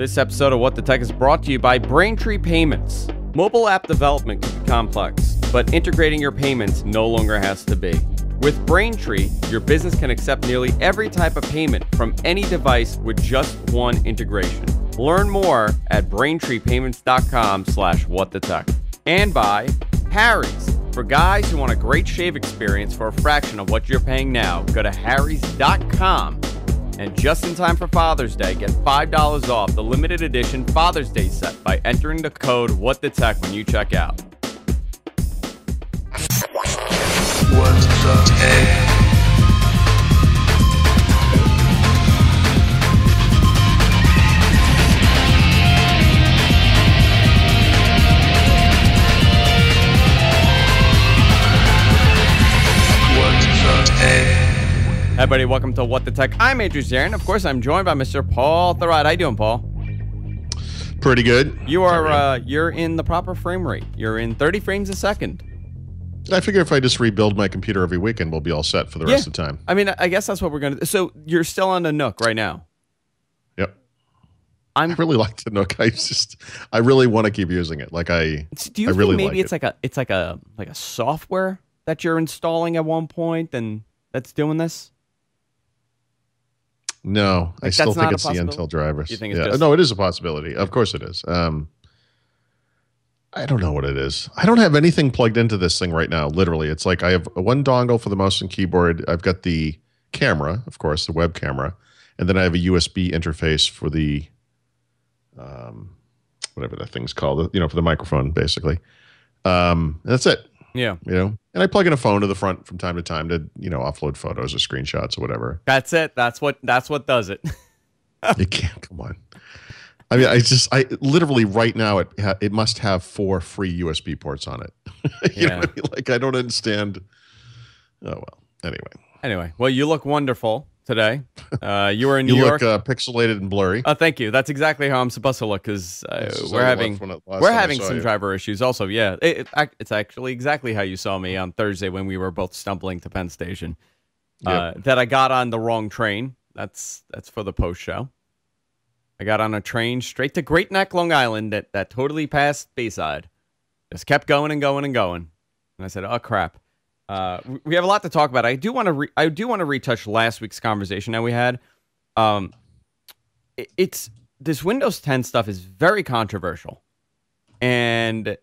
This episode of What the Tech is brought to you by Braintree Payments. Mobile app development can be complex, but integrating your payments no longer has to be. With Braintree, your business can accept nearly every type of payment from any device with just one integration. Learn more at braintreepayments.com/whatthetech. And by Harry's. For guys who want a great shave experience for a fraction of what you're paying now, go to harrys.com. And just in time for Father's Day, get $5 off the limited edition Father's Day set by entering the code WhatTheTech when you check out. What the tech? What the tech? Hey everybody, welcome to What the Tech. I'm Andrew Zarin. Of course, I'm joined by Mr. Paul Thurrott. How you doing, Paul? Pretty good. You are you're in the proper frame rate. You're in 30 frames a second. I figure if I just rebuild my computer every weekend, we'll be all set for the rest of the time. I mean, I guess that's what we're going to do. So you're still on the Nook right now? Yep. I really like the Nook. I really want to keep using it. Like do you think maybe it's like a software that you're installing at one point and that's doing this? No, I still think it's the Intel drivers. You think it's just... No, it is a possibility. Of course it is. I don't know what it is. I don't have anything plugged into this thing right now, literally. It's like I have one dongle for the mouse and keyboard. I've got the camera, of course, the web camera. And then I have a USB interface for the, whatever that thing's called, you know, for the microphone, basically. And that's it. Yeah. You know, and I plug in a phone to the front from time to time to, you know, offload photos or screenshots or whatever. That's it. That's what does it. You can't. Come on. I mean, I literally right now it must have 4 free USB ports on it. you know what I mean? Like, I don't understand. Oh, well, anyway. Well, you look wonderful today. You were in New York. You look pixelated and blurry. Oh, thank you. That's exactly how I'm supposed to look, because we're having some driver issues also. Yeah, it's actually exactly how you saw me on Thursday when we were both stumbling to Penn Station. Yep. That I got on the wrong train. That's for the post show. I got on a train straight to Great Neck, Long Island, that totally passed Bayside. Just kept going and going and going. And I said, oh, crap. We have a lot to talk about. I do want to retouch last week's conversation that we had. It's this Windows 10 stuff is very controversial, and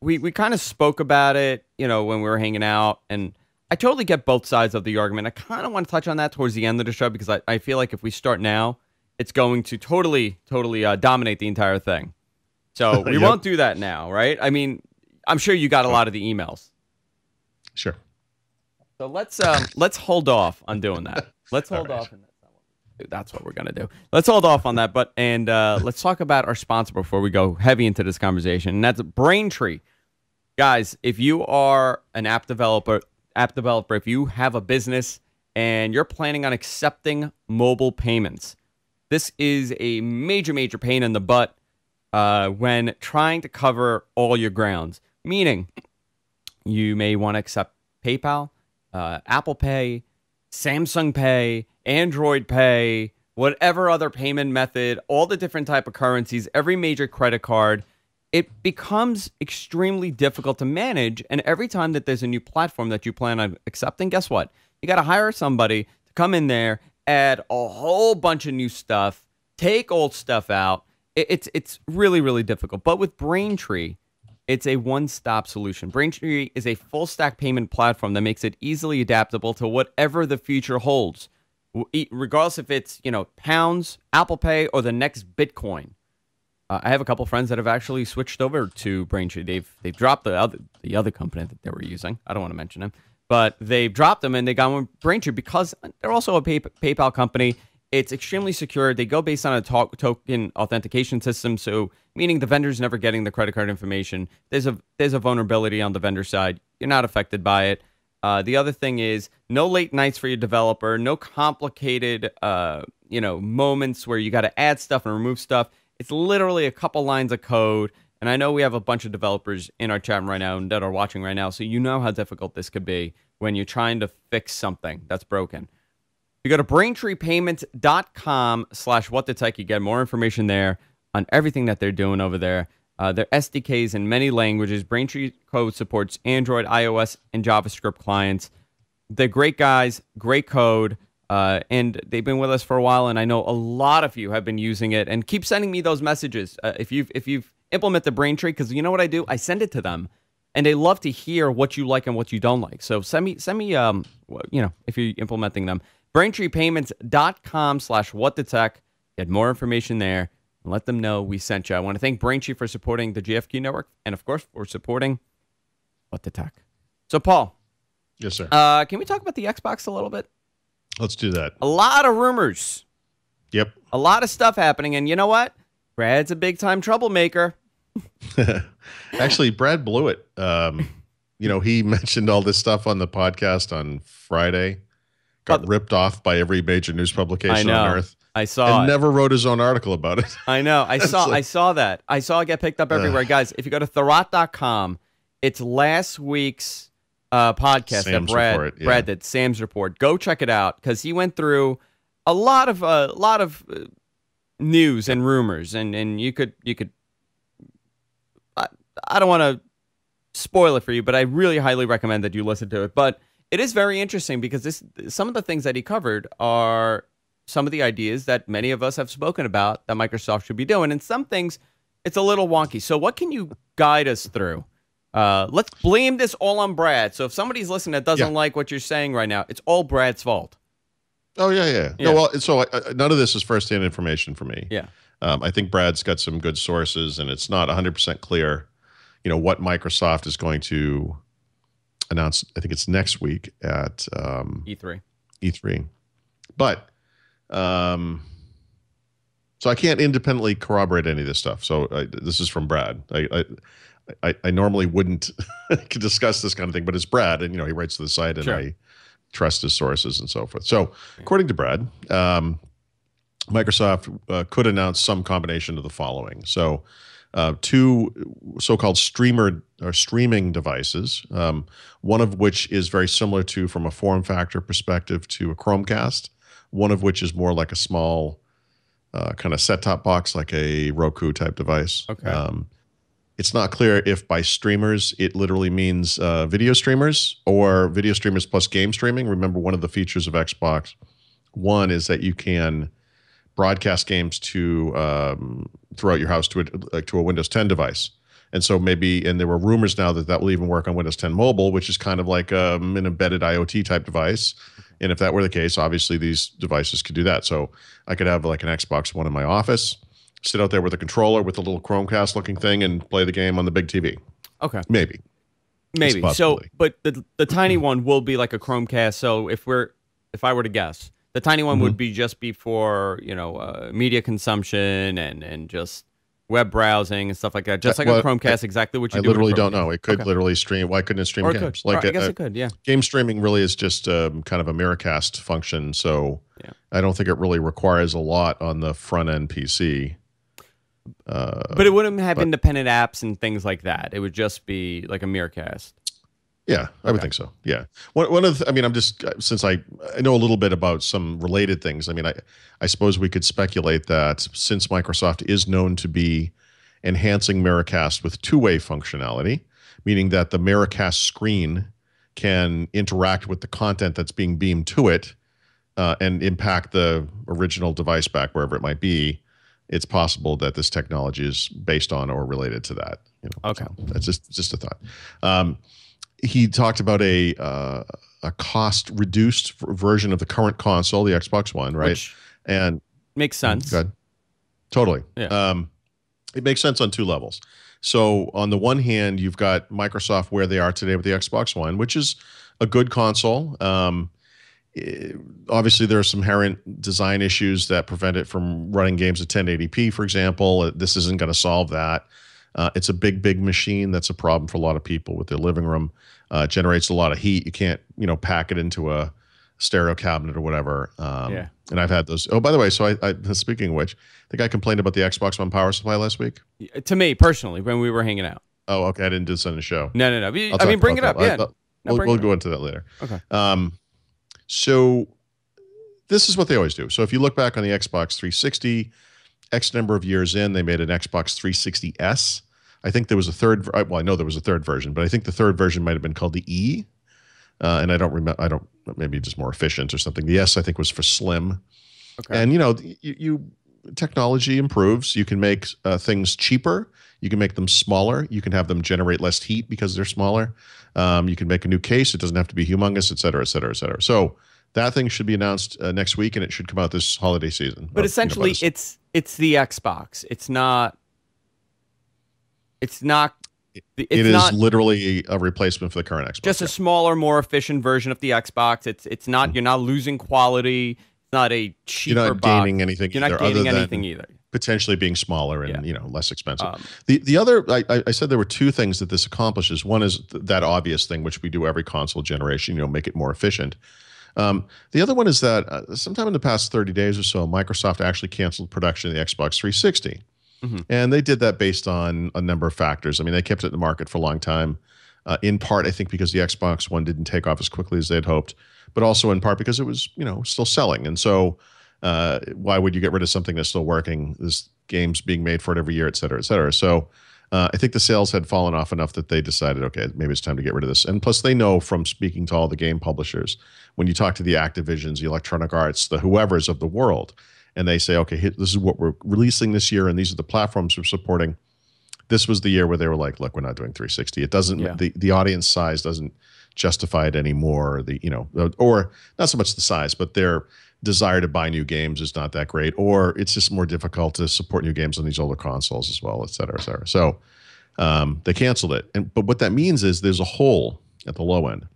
we kind of spoke about it, you know, when we were hanging out. And I totally get both sides of the argument. I kind of want to touch on that towards the end of the show, because I feel like if we start now, it's going to totally dominate the entire thing. So we won't do that now, right? I mean, I'm sure you got a lot of the emails. Sure. So let's hold off on doing that. Let's hold off. And that's what we're going to do. Let's hold off on that. And let's talk about our sponsor before we go heavy into this conversation. And that's Braintree. Guys, if you are an app developer, if you have a business and you're planning on accepting mobile payments, this is a major, major pain in the butt when trying to cover all your grounds, meaning you may want to accept PayPal, Apple Pay, Samsung Pay, Android Pay, whatever other payment method, all the different type of currencies, every major credit card. It becomes extremely difficult to manage. And every time that there's a new platform that you plan on accepting, guess what? You got to hire somebody to come in there, add a whole bunch of new stuff, take old stuff out. It's really, really difficult. But with Braintree, it's a one-stop solution. Braintree is a full-stack payment platform that makes it easily adaptable to whatever the future holds, regardless if it's, you know, pounds, Apple Pay, or the next Bitcoin. I have a couple friends that have actually switched over to Braintree. They've dropped the other company that they were using. I don't want to mention them, but they've dropped them and they got on Braintree because they're also a PayPal company. It's extremely secure. They go based on a token authentication system, so meaning the vendor's never getting the credit card information. There's a vulnerability on the vendor side. You're not affected by it. The other thing is no late nights for your developer, no complicated you know, moments where you got to add stuff and remove stuff. It's literally a couple lines of code. And I know we have a bunch of developers in our chat right now and that are watching right now, so you know how difficult this could be when you're trying to fix something that's broken. You go to braintreepayments.com/whatthetech. You get more information there on everything that they're doing over there. Their SDKs in many languages. Braintree Code supports Android, iOS, and JavaScript clients. They're great guys, great code, and they've been with us for a while, and I know a lot of you have been using it, and keep sending me those messages. If you've implemented the Braintree, because you know what I do? I send it to them, and they love to hear what you like and what you don't like. So send me you know, if you're implementing them. BraintreePayments.com/whatthetech. Get more information there. And let them know we sent you. I want to thank Braintree for supporting the GFQ network and, of course, for supporting What the Tech. So, Paul. Yes, sir. Can we talk about the Xbox a little bit? Let's do that. A lot of rumors. Yep. A lot of stuff happening. And you know what? Brad's a big-time troublemaker. Actually, Brad blew it. You know, he mentioned all this stuff on the podcast on Friday. Got ripped off by every major news publication on Earth. I saw and it. Never wrote his own article about it. I know. I saw like, I saw that. I saw it get picked up everywhere. Guys, if you go to Thurrott.com, it's last week's podcast that Brad did, Sam's Report. Go check it out because he went through a lot of news and rumors, and you could I don't want to spoil it for you, but I really highly recommend that you listen to it. But it is very interesting because some of the things that he covered are some of the ideas that many of us have spoken about that Microsoft should be doing. And some things, it's a little wonky. So what can you guide us through? Let's blame this all on Brad. So if somebody's listening that doesn't like what you're saying right now, it's all Brad's fault. Oh, yeah. No, well, so none of this is firsthand information for me. Yeah. I think Brad's got some good sources, and it's not 100% clear, you know, what Microsoft is going to announce. I think it's next week at E3. But... so I can't independently corroborate any of this stuff. So this is from Brad. I normally wouldn't discuss this kind of thing, but it's Brad, and you know he writes to the site, and I trust his sources and so forth. So according to Brad, Microsoft could announce some combination of the following. So two so-called streaming devices, one of which is very similar to, from a form factor perspective, to a Chromecast. One of which is more like a small kind of set-top box, like a Roku-type device. Okay. It's not clear if by streamers it literally means video streamers or video streamers plus game streaming. Remember, one of the features of Xbox One is that you can broadcast games to throughout your house to a Windows 10 device. And so maybe, and there were rumors now that will even work on Windows 10 Mobile, which is kind of like an embedded IoT-type device. And if that were the case, obviously these devices could do that. So I could have like an Xbox One in my office, sit out there with a controller with a little Chromecast-looking thing and play the game on the big TV. Okay. Maybe. So, but the tiny one will be like a Chromecast. So if I were to guess, the tiny one would be just for, you know, media consumption and just web browsing and stuff like that. Just like a Chromecast, exactly what you do. I literally don't know. It could literally stream. Why couldn't it stream games? Like I guess it could, yeah. Game streaming really is just kind of a Miracast function, so I don't think it really requires a lot on the front-end PC. But it wouldn't have independent apps and things like that. It would just be like a Miracast. Yeah, I would think so, yeah. One of the, I mean, I'm just, since I know a little bit about some related things, I mean, I suppose we could speculate that since Microsoft is known to be enhancing Miracast with two-way functionality, meaning that the Miracast screen can interact with the content that's being beamed to it and impact the original device back wherever it might be, it's possible that this technology is based on or related to that. You know? Okay. So that's just a thought. He talked about a cost-reduced version of the current console, the Xbox One, right? Which and makes sense. Good. Totally. Yeah. It makes sense on two levels. So on the one hand, you've got Microsoft where they are today with the Xbox One, which is a good console. Obviously, there are some inherent design issues that prevent it from running games at 1080p, for example. This isn't going to solve that. It's a big machine. That's a problem for a lot of people with their living room. It generates a lot of heat. You can't, you know, pack it into a stereo cabinet or whatever. Yeah. And I've had those. Oh, by the way, so I speaking of which, I think I complained about the Xbox One power supply last week. To me, personally, when we were hanging out. Oh, okay. I didn't do this on the show. No. I mean, bring it up. Yeah. We'll go into that later. Okay. So this is what they always do. So if you look back on the Xbox 360, X number of years in, they made an Xbox 360S. I think there was a third. Well, I know there was a third version, but I think the third version might have been called the E. And I don't remember. I don't. Maybe just more efficient or something. The S I think was for slim. Okay. And you know, technology improves. You can make things cheaper. You can make them smaller. You can have them generate less heat because they're smaller. You can make a new case. It doesn't have to be humongous, et cetera, et cetera, et cetera. So that thing should be announced next week, and it should come out this holiday season. But essentially, it's the Xbox. It's not. It's not. It is literally a replacement for the current Xbox. Just a smaller, more efficient version of the Xbox. It's not. You're not losing quality. It's not a cheaper. You're not gaining anything. You're not gaining anything either. Potentially being smaller and less expensive. The other, I said there were two things that this accomplishes. One is that obvious thing which we do every console generation. You know, make it more efficient. The other one is that sometime in the past 30 days or so, Microsoft actually canceled production of the Xbox 360. Mm-hmm. And they did that based on a number of factors. I mean, they kept it in the market for a long time, in part, I think, because the Xbox One didn't take off as quickly as they'd hoped, but also in part because it was, you know, still selling. And so why would you get rid of something that's still working? This game's being made for it every year, et cetera, et cetera. So I think the sales had fallen off enough that they decided, okay, maybe it's time to get rid of this. And plus they know from speaking to all the game publishers, when you talk to the Activisions, the Electronic Arts, the whoever's of the world, and they say, okay, this is what we're releasing this year, and these are the platforms we're supporting. This was the year where they were like, look, we're not doing 360. It doesn't, the audience size doesn't justify it anymore. The, you know, or not so much the size, but their desire to buy new games is not that great, or it's just more difficult to support new games on these older consoles as well, et cetera, et cetera. So they canceled it. But what that means is there's a hole at the low end.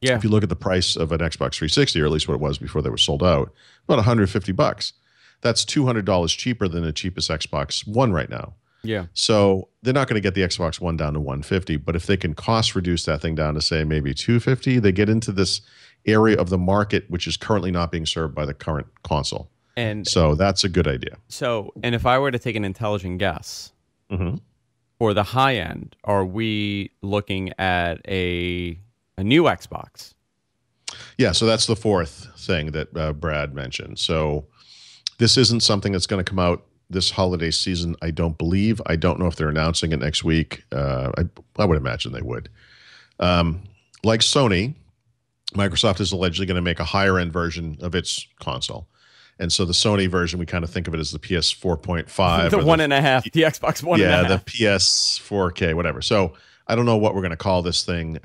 Yeah. If you look at the price of an Xbox 360, or at least what it was before they were sold out, about $150. That's $200 cheaper than the cheapest Xbox One right now. Yeah. So they're not going to get the Xbox One down to $150, but if they can cost reduce that thing down to, say, maybe $250, they get into this area of the market which is currently not being served by the current console. And so that's a good idea. So, and if I were to take an intelligent guess, for the high end, are we looking at a new Xbox? Yeah, so that's the fourth thing that Brad mentioned. So this isn't something that's going to come out this holiday season, I don't believe. I don't know if they're announcing it next week. I would imagine they would. Like Sony, Microsoft is allegedly going to make a higher-end version of its console. And so the Sony version, we kind of think of it as the PS 4.5. The one and a half, the Xbox One and a half. Yeah, the PS 4K, whatever. So I don't know what we're going to call this thing.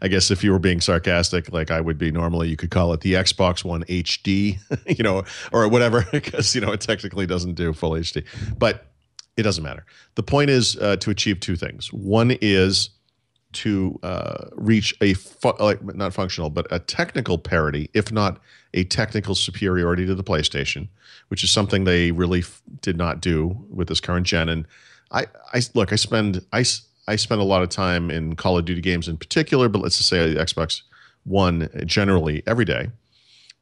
I guess if you were being sarcastic, like I would be normally, you could call it the Xbox One HD, you know, or whatever, because, you know, it technically doesn't do full HD, but it doesn't matter. The point is to achieve two things. One is to reach a, not functional, but a technical parity, if not a technical superiority to the PlayStation, which is something they really did not do with this current gen. And I spend a lot of time in Call of Duty games in particular, but let's just say the Xbox One generally every day.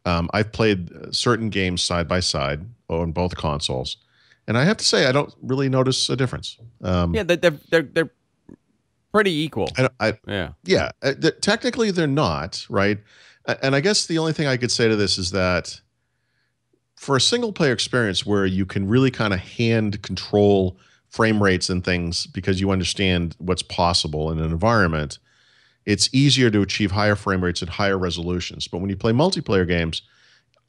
I've played certain games side by side on both consoles, and I have to say I don't really notice a difference. Yeah, they're pretty equal. Technically they're not, right? And I guess the only thing I could say to this is that for a single player experience where you can really kind of hand control frame rates and things because you understand what's possible in an environment, it's easier to achieve higher frame rates and higher resolutions. But when you play multiplayer games,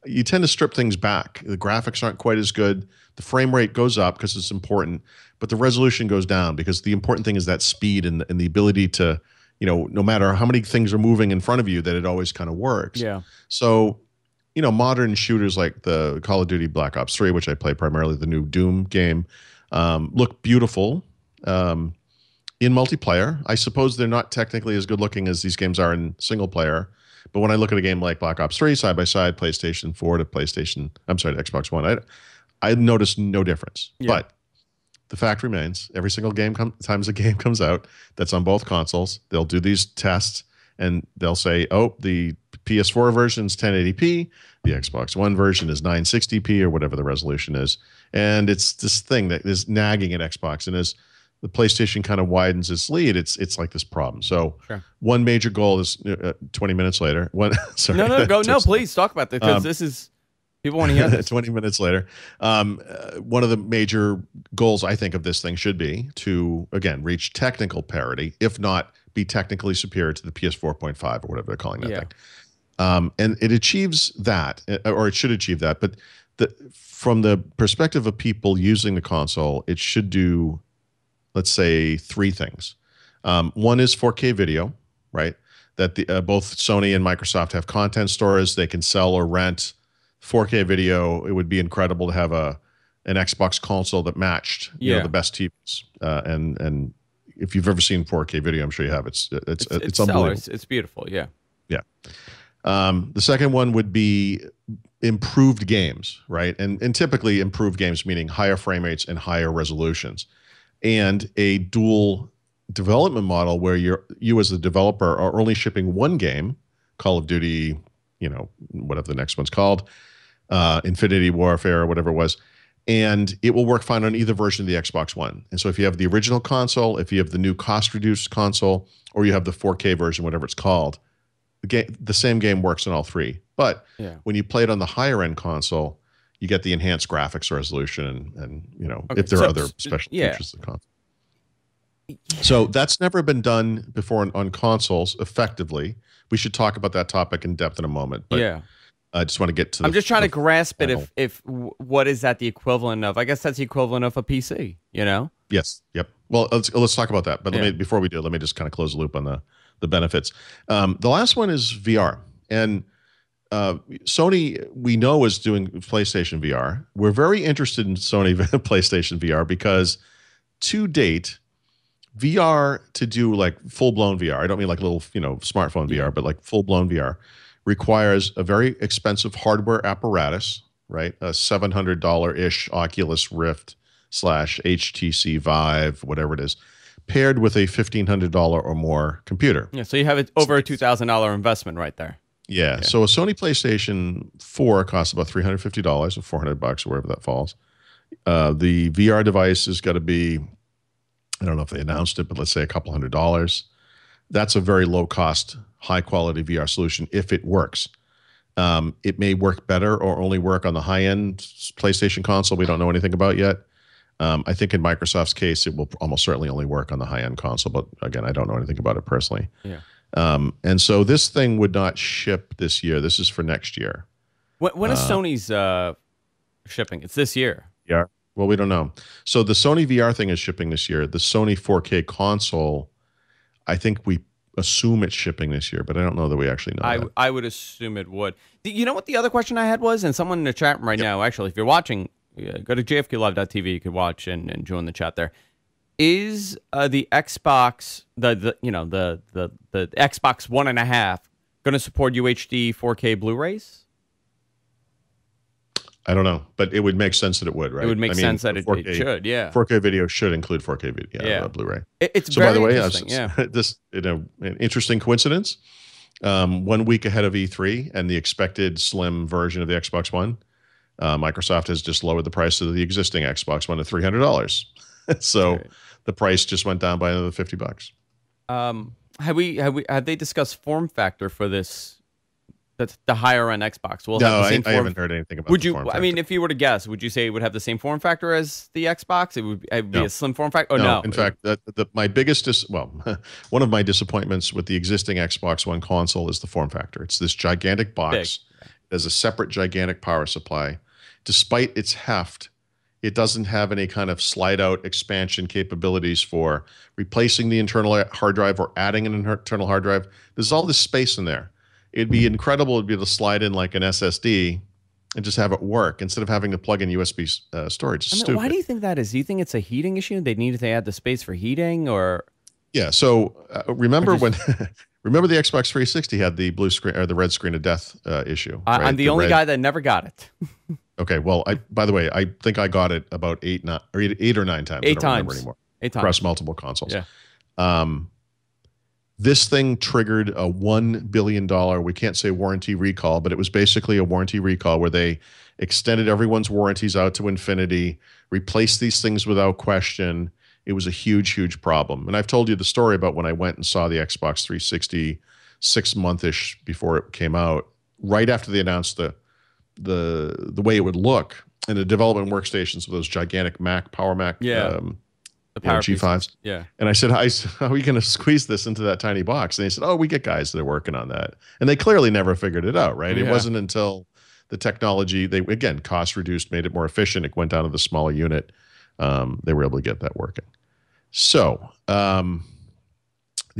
you tend to strip things back. The graphics aren't quite as good. The frame rate goes up because it's important, but the resolution goes down because the important thing is that speed and the ability to, you know, no matter how many things are moving in front of you, that it always kind of works. Yeah. So, you know, modern shooters like the Call of Duty Black Ops 3, which I play primarily, the new Doom game, look beautiful in multiplayer. I suppose they're not technically as good looking as these games are in single player, but when I look at a game like Black Ops 3 side by side, PlayStation 4 to PlayStation, I'm sorry, to Xbox One, I noticed no difference. Yeah. But the fact remains, every single game times a game comes out that's on both consoles, they'll do these tests and they'll say, oh, the PS4 version is 1080p, the Xbox One version is 960p or whatever the resolution is. And it's this thing that is nagging at Xbox. And as the PlayStation kind of widens its lead, it's like this problem. So one major goal is 20 minutes later. No, please talk about this, because this is, people want to hear this. 20 minutes later. One of the major goals, I think, of this thing should be to, again, reach technical parity, if not be technically superior to the PS 4.5 or whatever they're calling that thing. And it achieves that, or it should achieve that. But from the perspective of people using the console, it should do, let's say, three things. One is 4K video, right? That the, both Sony and Microsoft have content stores. They can sell or rent 4K video. It would be incredible to have an Xbox console that matched you know, the best TVs. And if you've ever seen 4K video, I'm sure you have. It's unbelievable. It's beautiful, yeah. The second one would be improved games, right? And typically improved games meaning higher frame rates and higher resolutions, and a dual development model where you as the developer are only shipping one game, Call of Duty, you know, whatever the next one's called, Infinity Warfare or whatever it was, and it will work fine on either version of the Xbox One. And so if you have the original console, if you have the new cost-reduced console, or you have the 4K version, whatever it's called, the same game works on all three. But when you play it on the higher end console, you get the enhanced graphics resolution and you know, if there are other special features of the console. So that's never been done before on consoles effectively. We should talk about that topic in depth in a moment. But I just want to get to the, I'm just trying to grasp if what is that the equivalent of? I guess that's the equivalent of a PC, you know? Yes. Yep. Well, let's talk about that. But let me, before we do, let me just kind of close the loop on the benefits. The last one is VR. And Sony, we know, is doing PlayStation VR. We're very interested in Sony PlayStation VR because to date, VR, to do like full-blown VR, I don't mean like little, you know, smartphone VR, but like full-blown VR, requires a very expensive hardware apparatus, right? A $700-ish Oculus Rift / HTC Vive, whatever it is, paired with a $1,500 or more computer. Yeah, so you have over a $2,000 investment right there. Yeah, so a Sony PlayStation 4 costs about $350 or $400 or wherever that falls. The VR device is going to be, I don't know if they announced it, but let's say a couple $100s. That's a very low-cost, high-quality VR solution if it works. It may work better or only work on the high-end PlayStation console we don't know anything about yet. I think in Microsoft's case, it will almost certainly only work on the high-end console. But again, I don't know anything about it personally. Yeah. And so this thing would not ship this year. This is for next year. When is Sony's shipping? It's this year. Yeah. Well, we don't know. So the Sony VR thing is shipping this year. The Sony 4K console, I think we assume it's shipping this year, but I don't know that we actually know that. I would assume it would. You know what the other question I had was? And someone in the chat room right now, actually, if you're watching, go to jfklive.tv. You could watch and join the chat there. Is the Xbox, the Xbox 1.5 going to support UHD 4K Blu-rays? I don't know, but it would make sense that it would, right? It would make sense that it should, 4K video should include 4K video, Blu-ray. It's so, by the way, this an interesting coincidence. 1 week ahead of E3 and the expected slim version of the Xbox One, Microsoft has just lowered the price of the existing Xbox One to $300. So the price just went down by another $50. Have they discussed form factor for this? That's the higher end Xbox. Well, no, I haven't heard anything about. Would you? I mean, if you were to guess, would you say it would have the same form factor as the Xbox? It would be a slim form factor. Oh no! In fact, my biggest one of my disappointments with the existing Xbox One console is the form factor. It's this gigantic box. It has a separate gigantic power supply. Despite its heft, it doesn't have any kind of slide-out expansion capabilities for replacing the internal hard drive or adding an internal hard drive. There's all this space in there. It'd be incredible to be able to slide in like an SSD and just have it work instead of having to plug in USB storage. It's stupid. Why do you think that is? Do you think it's a heating issue? They needed to add the space for heating, or? Yeah. So remember the Xbox 360 had the blue screen or the red screen of death issue. Right? I'm the only guy that never got it. Okay, well, by the way, I think I got it about eight or nine times. I don't remember anymore. Eight times. Across multiple consoles. Yeah. This thing triggered a $1 billion, we can't say warranty recall, but it was basically a warranty recall where they extended everyone's warranties out to infinity, replaced these things without question, It was a huge, huge problem. And I've told you the story about when I went and saw the Xbox 360 6 month-ish before it came out, right after they announced the way it would look in the development workstations with those gigantic Mac, Power Mac, the Power G5s. Yeah. And I said, how are you going to squeeze this into that tiny box? And they said, oh, we get guys that are working on that. And they clearly never figured it out, right? Yeah. It wasn't until the technology, they again, cost reduced, made it more efficient. It went down to the smaller unit. They were able to get that working. So the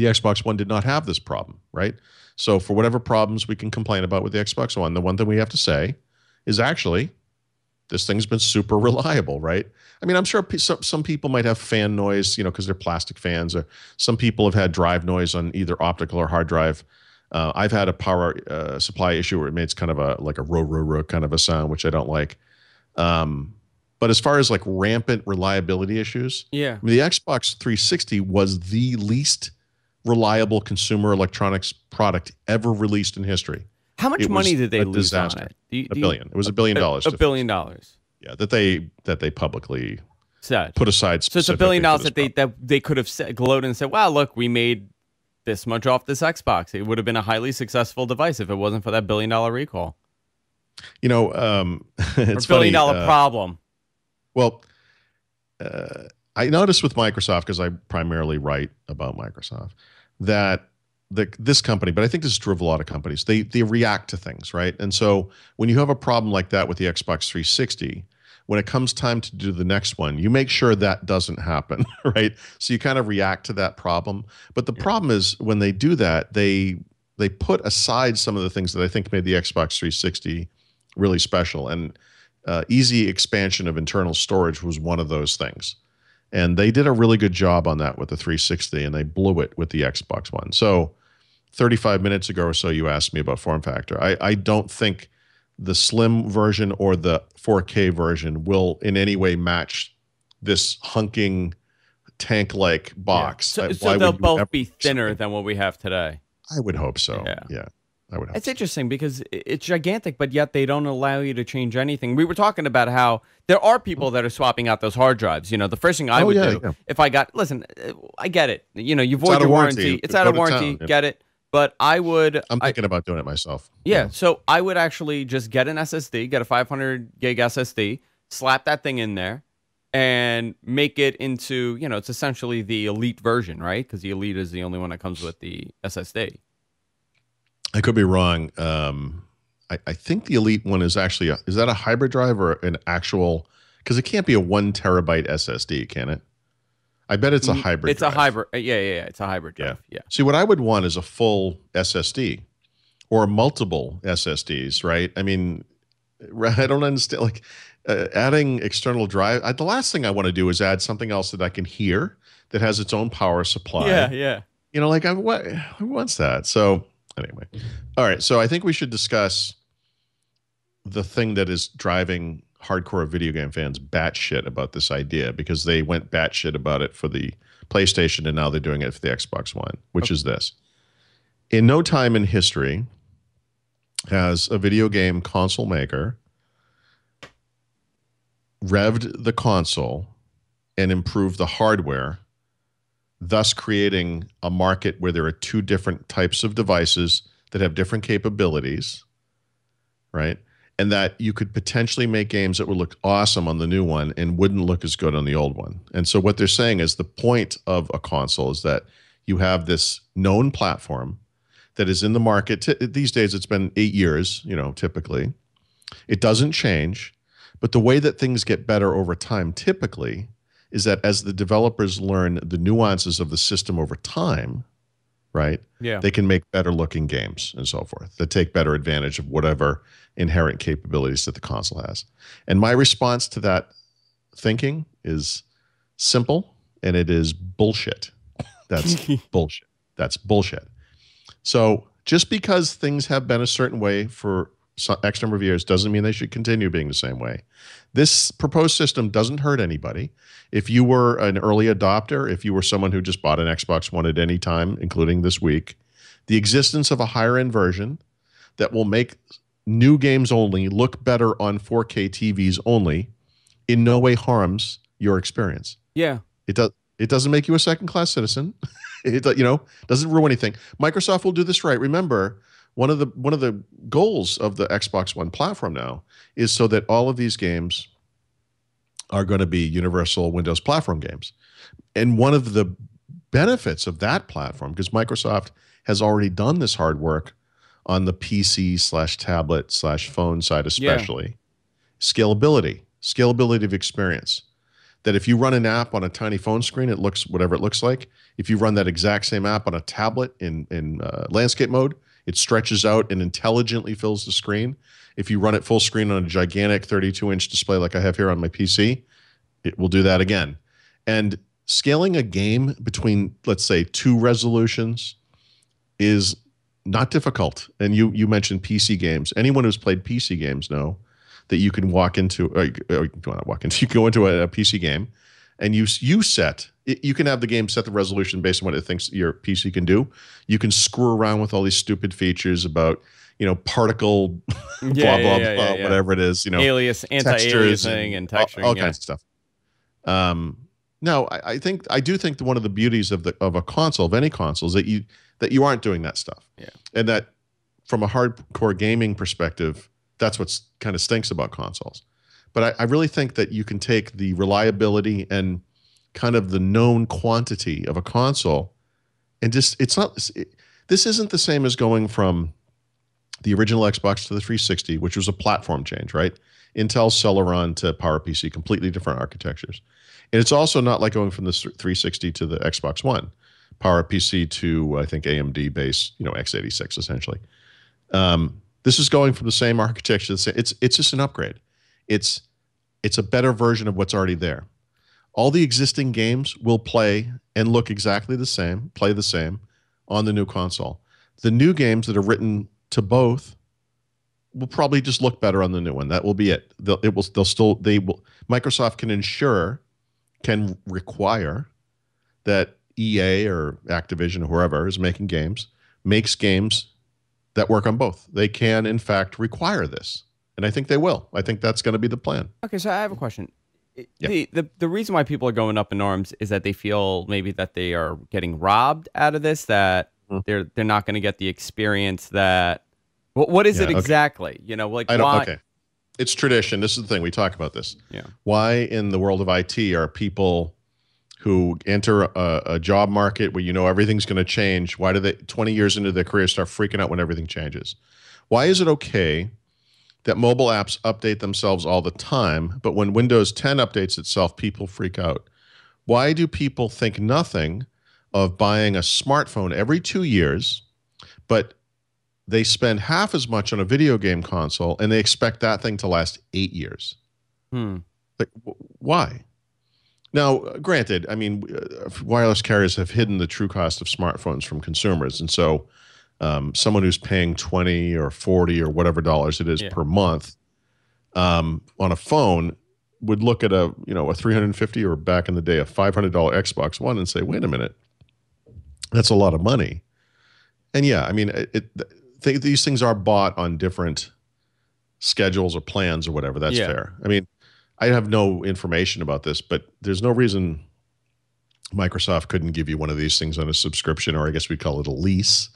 Xbox One did not have this problem, right? So for whatever problems we can complain about with the Xbox One, the one thing we have to say is actually this thing's been super reliable, right? I mean, I'm sure some people might have fan noise, you know, because they're plastic fans. Or some people have had drive noise on either optical or hard drive. I've had a power supply issue where it makes kind of a like a row kind of a sound, which I don't like. But as far as like rampant reliability issues, yeah, I mean, the Xbox 360 was the least reliable consumer electronics product ever released in history. How much money did they lose on it? $1 billion. It was $1 billion. $1 billion. Yeah, that they publicly said, put aside. So it's $1 billion that they could have gloated and said, "Wow, look, we made this much off this Xbox. It would have been a highly successful device if it wasn't for that $1 billion recall." You know, it's funny, $1 billion problem. Well, I noticed with Microsoft, because I primarily write about Microsoft, that this company, but I think this is true of a lot of companies, they react to things, right? And so when you have a problem like that with the Xbox 360, when it comes time to do the next one, you make sure that doesn't happen, right? So you kind of react to that problem. But the problem is when they do that, they put aside some of the things that I think made the Xbox 360 really special. And easy expansion of internal storage was one of those things. And they did a really good job on that with the 360, and they blew it with the Xbox One. So 35 minutes ago or so, you asked me about form factor. I don't think the slim version or the 4K version will in any way match this hunking tank-like box. Yeah. So they'll both be thinner than what we have today. I would hope so. Yeah. I would hope it's so. Interesting because it's gigantic, but yet they don't allow you to change anything. We were talking about how there are people that are swapping out those hard drives. You know, the first thing I would do if I got, listen, I get it. You know, you void your warranty. It's out of warranty. Get it. But I would. I'm thinking about doing it myself. Yeah. So I would actually just get an SSD, get a 500 gig SSD, slap that thing in there, and make it into, you know, it's essentially the Elite version, right? Because the Elite is the only one that comes with the SSD. I could be wrong. I think the Elite one is actually is that a hybrid drive or an actual? Because it can't be a 1 terabyte SSD, can it? I bet it's a hybrid. It's drive. A hybrid. Yeah. It's a hybrid drive. Yeah. See, what I would want is a full SSD or multiple SSDs, right? I mean, I don't understand. Like adding external drive. The last thing I want to do is add something else that I can hear that has its own power supply. Yeah. You know, like what? Who wants that? So. Anyway, all right, so I think we should discuss the thing that is driving hardcore video game fans batshit about this idea, because they went batshit about it for the PlayStation and now they're doing it for the Xbox One, which is this. In no time in history has a video game console maker revved the console and improved the hardware, thus creating a market where there are two different types of devices that have different capabilities, right? And that you could potentially make games that would look awesome on the new one and wouldn't look as good on the old one. And so what they're saying is the point of a console is that you have this known platform that is in the market. These days, it's been 8 years, you know, typically. It doesn't change, but the way that things get better over time typically is that as the developers learn the nuances of the system over time, right? Yeah. They can make better looking games and so forth that take better advantage of whatever inherent capabilities that the console has. And my response to that thinking is simple, and it is bullshit. That's bullshit. That's bullshit. So just because things have been a certain way for X number of years doesn't mean they should continue being the same way. This proposed system doesn't hurt anybody. If you were an early adopter, if you were someone who just bought an Xbox One at any time, including this week, the existence of a higher-end version that will make new games only look better on 4K TVs only in no way harms your experience. Yeah. It does. It doesn't make you a second-class citizen. It, you know, doesn't ruin anything. Microsoft will do this right. Remember, one of the goals of the Xbox One platform now is so that all of these games are going to be universal Windows platform games. And one of the benefits of that platform, because Microsoft has already done this hard work on the PC/tablet/phone side especially, scalability of experience. That if you run an app on a tiny phone screen, it looks whatever it looks like. If you run that exact same app on a tablet in landscape mode, it stretches out and intelligently fills the screen. If you run it full screen on a gigantic 32-inch display like I have here on my PC, it will do that again. And scaling a game between, let's say, two resolutions is not difficult. And you mentioned PC games. Anyone who's played PC games know that you can walk into, you go into a PC game, and you can have the game set the resolution based on what it thinks your PC can do. You can screw around with all these stupid features about, you know, particle, whatever it is, you know, anti-aliasing and texturing, all kinds of stuff. Now, I do think that one of the beauties of any console, is that you aren't doing that stuff, and that from a hardcore gaming perspective, that's what kind of stinks about consoles. But I really think that you can take the reliability and kind of the known quantity of a console and just, this isn't the same as going from the original Xbox to the 360, which was a platform change, right? Intel Celeron to PowerPC, completely different architectures. And it's also not like going from the 360 to the Xbox One, PowerPC to, I think, AMD-based, you know, x86 essentially. This is going from the same architecture. It's just an upgrade. It's a better version of what's already there. All the existing games will play and look exactly the same, play the same on the new console. The new games that are written to both will probably just look better on the new one. That will be it. Microsoft can require that EA or Activision or whoever is making games makes games that work on both. They can, in fact, require this. And I think they will. I think that's going to be the plan. Okay, so I have a question. Yeah. The reason why people are going up in arms is that they feel maybe that they are getting robbed out of this, that they're not going to get the experience that... What is it exactly? You know, like why? Okay. It's tradition. This is the thing. We talk about this. Yeah. Why in the world of IT are people who enter a job market where you know everything's going to change, why do they 20 years into their career start freaking out when everything changes? Why is it okay that mobile apps update themselves all the time, but when Windows 10 updates itself, people freak out? Why do people think nothing of buying a smartphone every 2 years, but they spend half as much on a video game console and they expect that thing to last 8 years? Like, why? Now, granted, I mean, wireless carriers have hidden the true cost of smartphones from consumers. And so someone who's paying $20 or $40 or whatever dollars it is per month on a phone would look at a $350 or back in the day a $500 Xbox One and say, wait a minute, that's a lot of money. And yeah, I mean, these things are bought on different schedules or plans or whatever. That's fair. I mean, I have no information about this, but there's no reason Microsoft couldn't give you one of these things on a subscription, or I guess we call it a lease.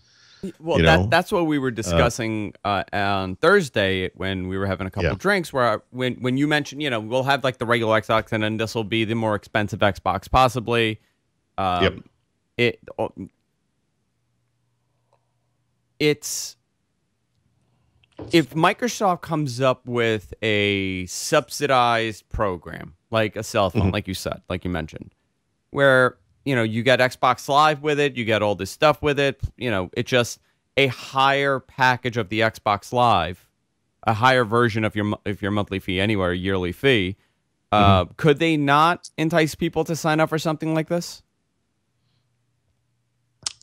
Well, that's what we were discussing on Thursday when we were having a couple drinks, where when you mentioned, you know, we'll have like the regular Xbox and then this will be the more expensive Xbox possibly. If Microsoft comes up with a subsidized program, like a cell phone, like you mentioned, where, you know, you get Xbox Live with it, you get all this stuff with it, you know, it's just a higher package of the Xbox Live, a higher version of your monthly fee anywhere, yearly fee. Could they not entice people to sign up for something like this?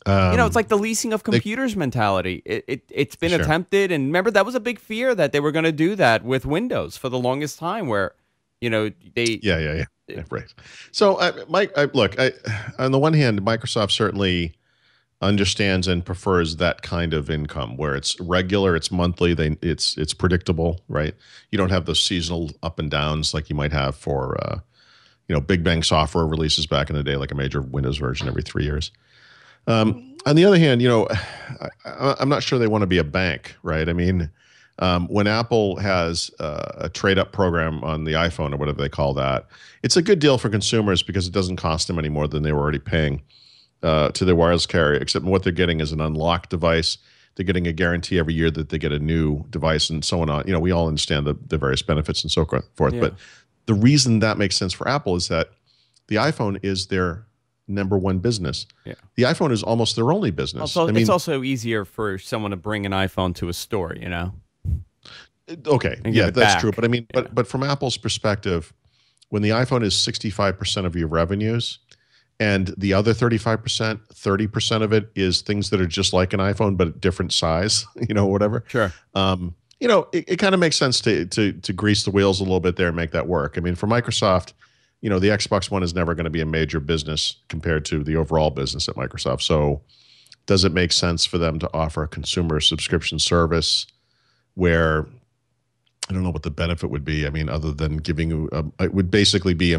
You know, it's like the leasing of computers mentality. It's been attempted, and remember that was a big fear that they were going to do that with Windows for the longest time. Where, you know, they right. So, look, on the one hand, Microsoft certainly understands and prefers that kind of income where it's regular, it's monthly, it's predictable, right? You don't have those seasonal up and downs like you might have for big bang software releases back in the day, like a major Windows version every 3 years. On the other hand, I'm not sure they want to be a bank, right? I mean, when Apple has a trade-up program on the iPhone or whatever they call that, it's a good deal for consumers because it doesn't cost them any more than they were already paying to their wireless carrier, except what they're getting is an unlocked device. They're getting a guarantee every year that they get a new device and so on. You know, we all understand the various benefits and so forth. Yeah. But the reason that makes sense for Apple is that the iPhone is their #1 business. Yeah. The iPhone is almost their only business. Also, it's also easier for someone to bring an iPhone to a store, Okay, yeah, that's true. But I mean, but from Apple's perspective, when the iPhone is 65% of your revenues and the other 35%, 30% of it is things that are just like an iPhone but a different size, whatever. Sure. It kind of makes sense to grease the wheels a little bit there and make that work. I mean, for Microsoft, the Xbox One is never going to be a major business compared to the overall business at Microsoft. So does it make sense for them to offer a consumer subscription service where I don't know what the benefit would be. I mean, other than giving you, it would basically be a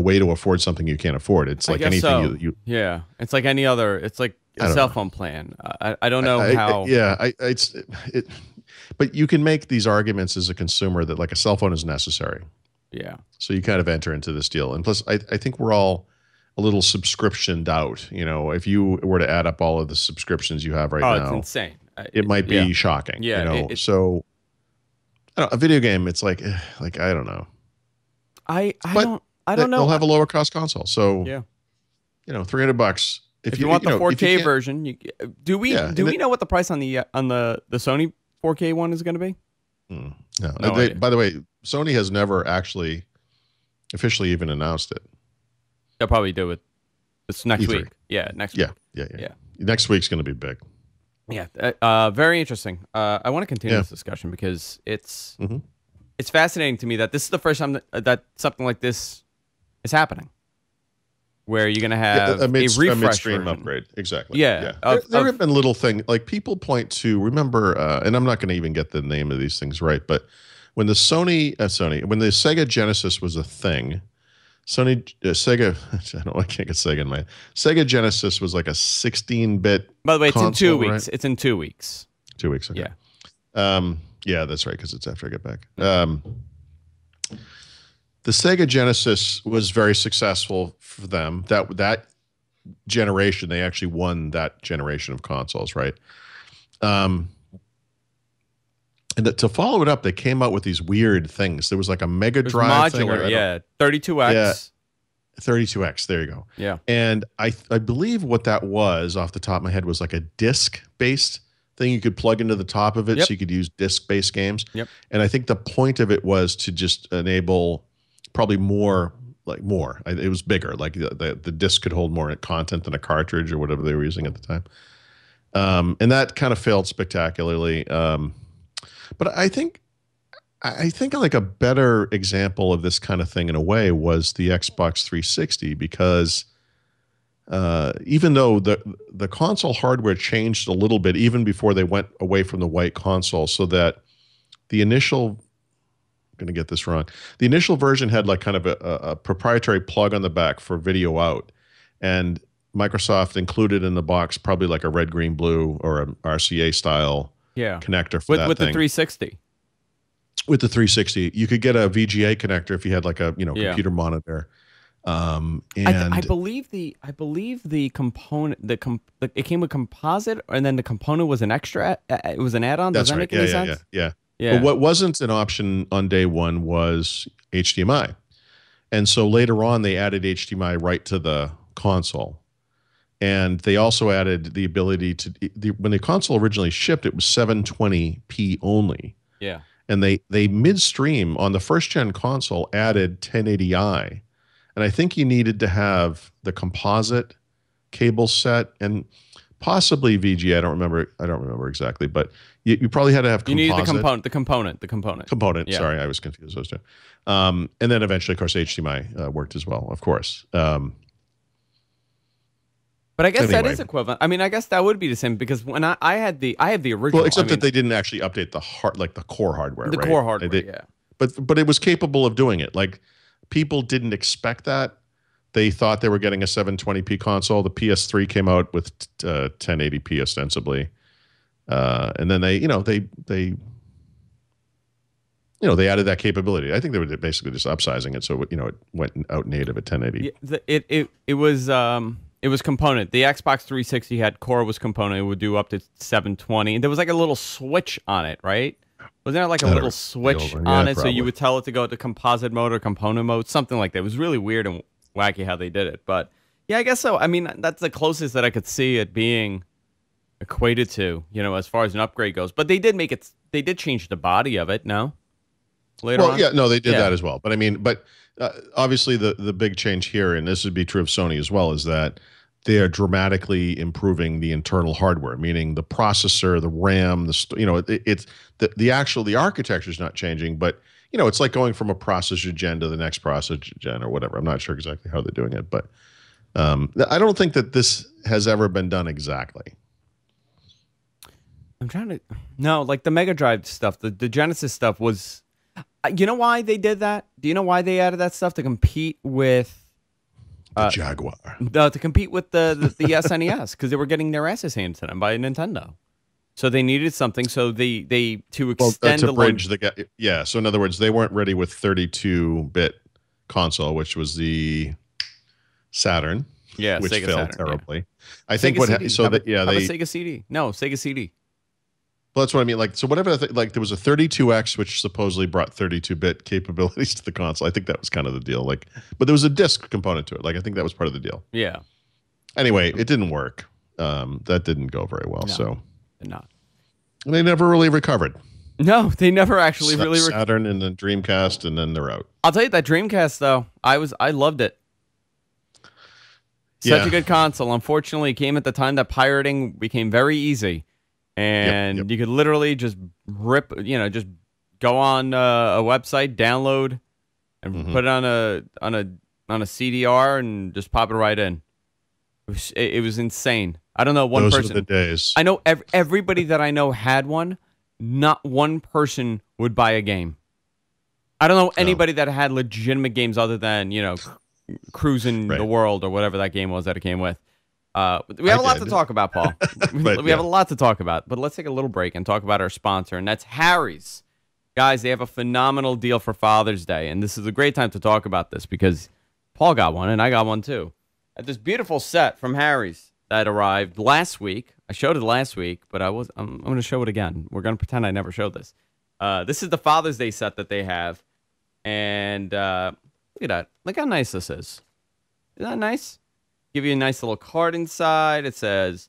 way to afford something you can't afford. It's like anything. So. Yeah, it's like any other. It's like a cell phone plan. I don't know how. But you can make these arguments as a consumer that like a cell phone is necessary. Yeah. So you kind of enter into this deal, and plus, I think we're all a little subscriptioned out. If you were to add up all of the subscriptions you have right now, it's insane. It might be shocking. Yeah. So. A video game, it's like I don't know. I don't know. They'll have a lower cost console, so yeah, $300. If you want the 4K version, do we know what the price on the Sony 4K one is going to be? No idea. By the way, Sony has never actually officially even announced it. They'll probably do it. It's next E3. Week. Yeah, next week. Yeah. Next week's going to be big. Yeah, very interesting. I want to continue this discussion because it's fascinating to me that this is the first time that something like this is happening, where you're going to have a midstream upgrade. Exactly. Yeah. There have been little things like people point to. Remember, and I'm not going to even get the name of these things right, but when the when the Sega Genesis was a thing. Sega Genesis was like a 16-bit. By the way, it's console, in 2 weeks. Right? It's in 2 weeks. 2 weeks. Okay. Yeah. Yeah, that's right. Because it's after I get back. The Sega Genesis was very successful for them. That generation, they actually won that generation of consoles, right? And to follow it up, they came out with these weird things. There was like a Mega Drive thing. Modular, yeah. 32X. Yeah, 32X. There you go. Yeah. And I believe what that was off the top of my head was like a disc-based thing you could plug into the top of it so you could use disc-based games. Yep. And I think the point of it was to just enable probably more. It was bigger. Like the disc could hold more content than a cartridge or whatever they were using at the time. And that kind of failed spectacularly. But I think like a better example of this kind of thing in a way was the Xbox 360 because even though the console hardware changed a little bit even before they went away from the white console, so that the initial version had like kind of a proprietary plug on the back for video out, and Microsoft included in the box probably like a red, green, blue or an RCA style. Yeah, connector for that thing. The 360. With the 360, you could get a VGA connector if you had like a computer monitor. And I believe the component it came with composite, and then the component was an extra. It was an add-on. Does that make any sense? Yeah. But what wasn't an option on day one was HDMI, and so later on they added HDMI right to the console. And they also added the ability to when the console originally shipped, it was 720p only. Yeah. And they midstream on the first-gen console added 1080i, and I think you needed to have the composite cable set and possibly VGA. I don't remember exactly, but you probably had to have. You needed the component. Yeah. Sorry, I was confused those two. And then eventually, of course, HDMI worked as well, of course. But I guess that is equivalent. I mean, I guess that would be the same because when I had the original. Well, except that they didn't actually update the core hardware. The core hardware, but it was capable of doing it. Like People didn't expect that. They thought they were getting a 720p console. The PS3 came out with 1080p ostensibly, and then they added that capability. I think they were basically just upsizing it, so it went out native at 1080. Yeah, it was component. The Xbox 360 had core was component. It would do up to 720. And there was like a little switch on it, right? Wasn't there like a little switch on it, so you would tell it to go to composite mode or component mode, something like that? It was really weird and wacky how they did it, but yeah, I guess so. I mean, that's the closest that I could see it being equated to, as far as an upgrade goes. But they did make it. They did change the body of it. No, later on. Yeah, no, they did that as well. But I mean, obviously the big change here, and this would be true of Sony as well, is that they are dramatically improving the internal hardware, meaning the processor, the RAM, the architecture is not changing, but it's like going from a processor gen to the next processor gen or whatever. I'm not sure exactly how they're doing it, but I don't think that this has ever been done exactly. I'm trying to like the Mega Drive stuff, the Genesis stuff was, you know why they did that? Do you know why they added that stuff? To compete with the Jaguar. To compete with the SNES, because they were getting their asses handed to them by Nintendo. So they needed something. So they to extend to bridge the gap. Yeah. So in other words, they weren't ready with 32-bit console, which was the Saturn. Yeah, which Sega failed Saturn, terribly. Yeah. I think Sega what CD. So that yeah they Sega CD. No, Sega CD. Well, that's what I mean. Like, so whatever, like there was a 32X, which supposedly brought 32-bit capabilities to the console. I think that was kind of the deal. Like, but there was a disc component to it. Like, I think that was part of the deal. Yeah. Anyway, it didn't work. That didn't go very well. No, so. Did not. And they never really recovered. No, they never actually really recovered. Saturn and then Dreamcast, and then they're out. I'll tell you that Dreamcast though, I loved it. Such a good console. Unfortunately, it came at the time that pirating became very easy. And you could literally just rip, just go on a website, download, and put it on a CDR and just pop it right in. It was insane. I don't know one Those person. Were the days. I know everybody that I know had one. Not one person would buy a game. I don't know anybody that had legitimate games other than Cruising the World or whatever that game was that it came with. We have a lot to talk about, Paul. We have a lot to talk about, but let's take a little break and talk about our sponsor, and that's Harry's. Guys, they have a phenomenal deal for Father's Day, and this is a great time to talk about this because Paul got one, and I got one too. At this beautiful set from Harry's that arrived last week. I showed it last week, but I'm going to show it again. We're going to pretend I never showed this. This is the Father's Day set that they have, and look at that. Look how nice this is. Isn't that nice? Give you a nice little card inside. It says,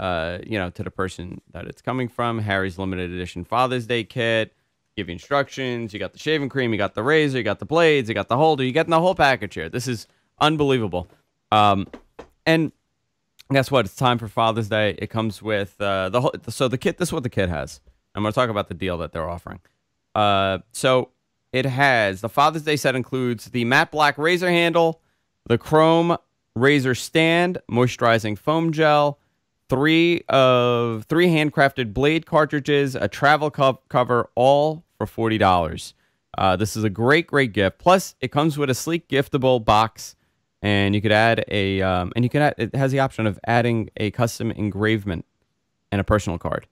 to the person that it's coming from, Harry's limited edition Father's Day kit. Give you instructions. You got the shaving cream. You got the razor. You got the blades. You got the holder. You're getting the whole package here. This is unbelievable. And guess what? It's time for Father's Day. It comes with the whole. So the kit. This is what the kit has. I'm going to talk about the deal that they're offering. So it has the Father's Day set includes the matte black razor handle, the chrome razor stand, moisturizing foam gel, three handcrafted blade cartridges, a travel cover, all for $40. This is a great gift. Plus, it comes with a sleek giftable box, and you could add a it has the option of adding a custom engraving and a personal card.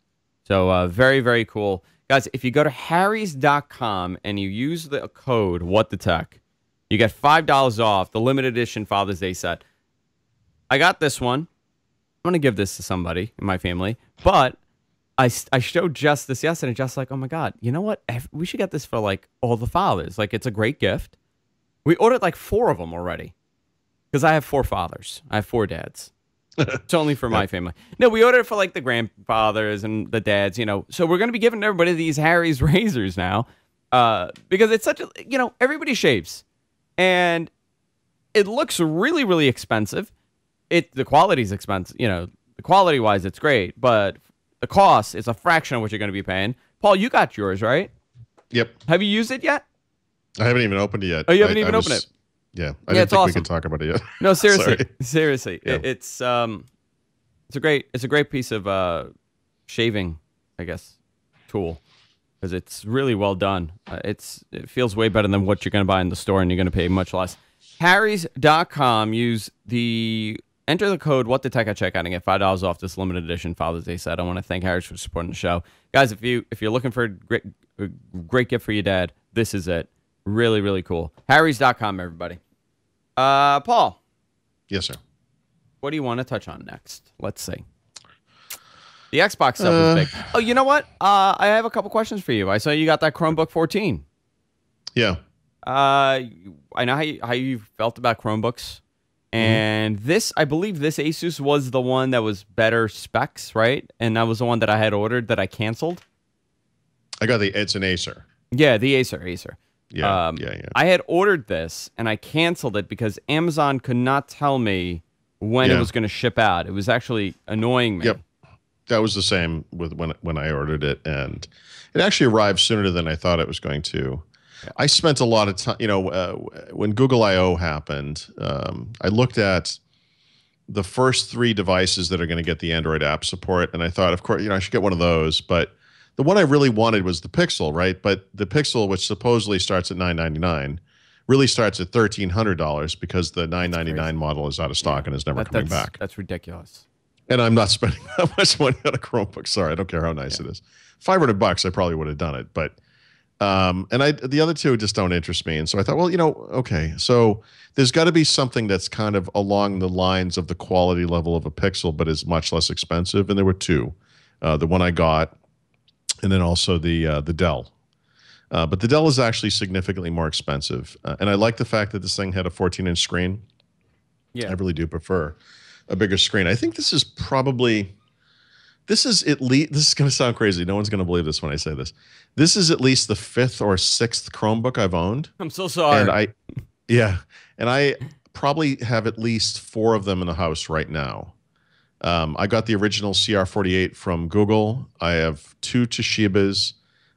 So very cool, guys. If you go to harrys.com and you use the code WhatTheTech, you get $5 off the limited edition Father's Day set. I got this one. I'm going to give this to somebody in my family. But I showed Jess this yesterday. Jess like, oh, my God, you know what? We should get this for, like, all the fathers. Like, it's a great gift. We ordered, like, 4 of them already. Because I have 4 fathers. I have 4 dads. It's only for my family. No, we ordered it for, like, the grandfathers and the dads, So we're going to be giving everybody these Harry's razors now. Because it's such a, everybody shaves. And it looks really expensive. The quality's expensive, quality-wise, it's great, but the cost is a fraction of what you're going to be paying. Paul, you got yours, right? Yep. Have you used it yet? I haven't even opened it yet. Oh, you haven't even opened it? Yeah, I didn't think we could talk about it yet. No, seriously. Yeah. It's a great piece of shaving, I guess, tool. because it's really well done. It feels way better than what you're going to buy in the store, and you're going to pay much less. Harry's.com. Enter the code WhatTheTech at checkout and get $5 off this limited edition Father's Day set. I want to thank Harry's for supporting the show, guys. If you're looking for a great gift for your dad, this is it. Really, really cool. Harry's.com, everybody. Paul. Yes, sir. What do you want to touch on next? Let's see. The Xbox stuff is big. Oh, you know what? I have a couple questions for you. I saw you got that Chromebook 14. Yeah. I know how you felt about Chromebooks. And this, I believe this Asus was the one that was better specs, right? And that was the one that I had ordered that I canceled. I got it's an Acer. Yeah, the Acer. Yeah, yeah. I had ordered this, and I canceled it because Amazon could not tell me when it was going to ship out. It was actually annoying me. Yep. That was the same with when I ordered it, and it actually arrived sooner than I thought it was going to. I spent a lot of time, you know, when Google I.O. happened, I looked at the first 3 devices that are going to get the Android app support, and I thought, of course, you know, I should get one of those, but the one I really wanted was the Pixel, right? But the Pixel, which supposedly starts at $999, really starts at $1,300 because the $999 model is out of stock and is never coming back. That's ridiculous. And I'm not spending that much money on a Chromebook. Sorry, I don't care how nice it is. $500, I probably would have done it, but... the other 2 just don't interest me. And so I thought, well, you know, okay, so there's got to be something that's kind of along the lines of the quality level of a Pixel, but is much less expensive. And there were 2, the one I got, and then also the Dell. But the Dell is actually significantly more expensive. And I like the fact that this thing had a 14-inch screen. Yeah, I really do prefer a bigger screen. I think this is probably... This is going to sound crazy. No one's going to believe this when I say this. This is at least the 5th or 6th Chromebook I've owned. I'm so sorry. And I probably have at least 4 of them in the house right now. I got the original CR48 from Google. I have 2 Toshibas.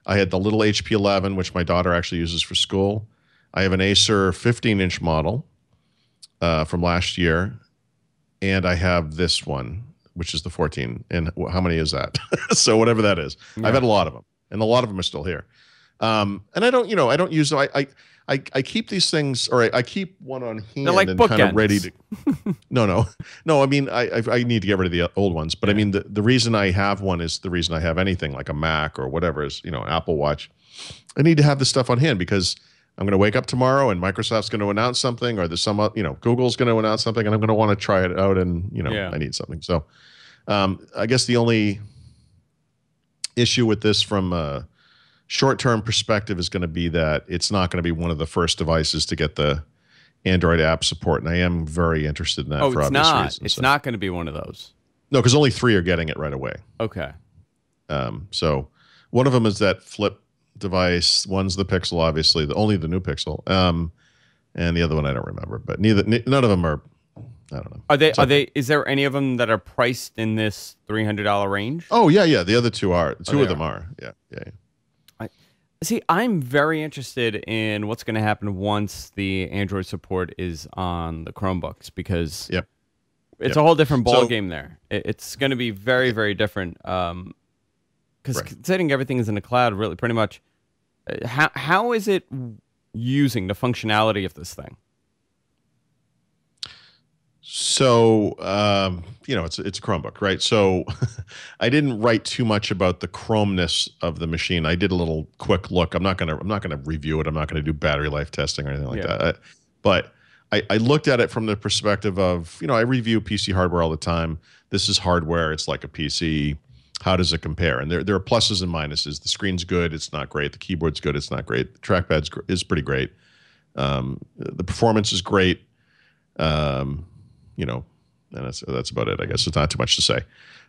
I had the little HP 11, which my daughter actually uses for school. I have an Acer 15-inch model from last year, and I have this one, which is the 14, and how many is that? So whatever that is, yeah. I've had a lot of them, and a lot of them are still here. And I don't, you know, I don't use them. I keep these things, or I keep one on hand, like, and kind of ready to. No. I mean, I need to get rid of the old ones, but I mean, the reason I have one is the reason I have anything like a Mac or whatever is, you know, an Apple Watch. I need to have this stuff on hand because I'm going to wake up tomorrow and Microsoft's going to announce something, or there's some, you know, Google's going to announce something, and I'm going to want to try it out, and, you know, I need something. So I guess the only issue with this from a short-term perspective is going to be that it's not going to be one of the first devices to get the Android app support, and I am very interested in that for obvious reasons. It's not going to be one of those. No, because only 3 are getting it right away. Okay. So one of them is that flip device. One's the Pixel, obviously, only the new Pixel, and the other one I don't remember. But none of them are. I don't know. Are they? Is there any of them that are priced in this $300 range? Oh yeah. The other 2 are. Two of them are. Yeah. I'm very interested in what's going to happen once the Android support is on the Chromebooks, because it's a whole different ballgame there. It's going to be very, very different. Because considering everything is in the cloud, really, pretty much, how is it using the functionality of this thing? So, you know, it's a Chromebook, right? So I didn't write too much about the Chromeness of the machine. I did a little quick look. I'm not gonna review it. I'm not gonna do battery life testing or anything like that. But I looked at it from the perspective of, you know, I review PC hardware all the time. This is hardware. It's like a PC. How does it compare? And there are pluses and minuses. The screen's good. It's not great. The keyboard's good. It's not great. The trackpad is pretty great. The performance is great. You know, and that's about it, I guess. It's not too much to say.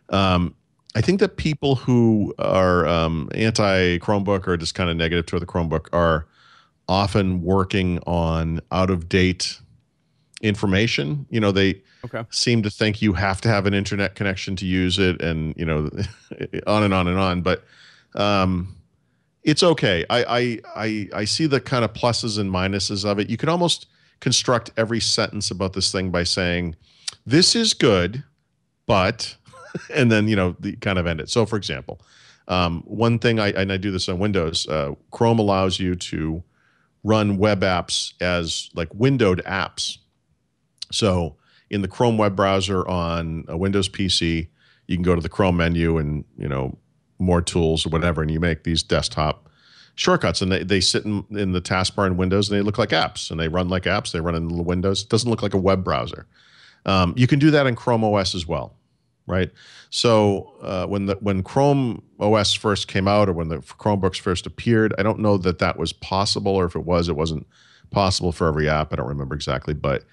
I think that people who are anti-Chromebook or just kind of negative toward the Chromebook are often working on out-of-date information. You know, they seem to think you have to have an internet connection to use it, and, you know, on and on and on. But it's okay. I see the kind of pluses and minuses of it. You can almost construct every sentence about this thing by saying, this is good, but, and then, you know, kind of end it. So, for example, One thing, and I do this on Windows, Chrome allows you to run web apps as like windowed apps. So in the Chrome web browser on a Windows PC, you can go to the Chrome menu and, you know, more tools or whatever, and you make these desktop shortcuts, and they sit in the taskbar in Windows, and they look like apps, and they run like apps. They run in little windows. It doesn't look like a web browser. You can do that in Chrome OS as well, right? So when Chrome OS first came out, or when the Chromebooks first appeared, I don't know that that was possible, or if it was, it wasn't possible for every app. I don't remember exactly, but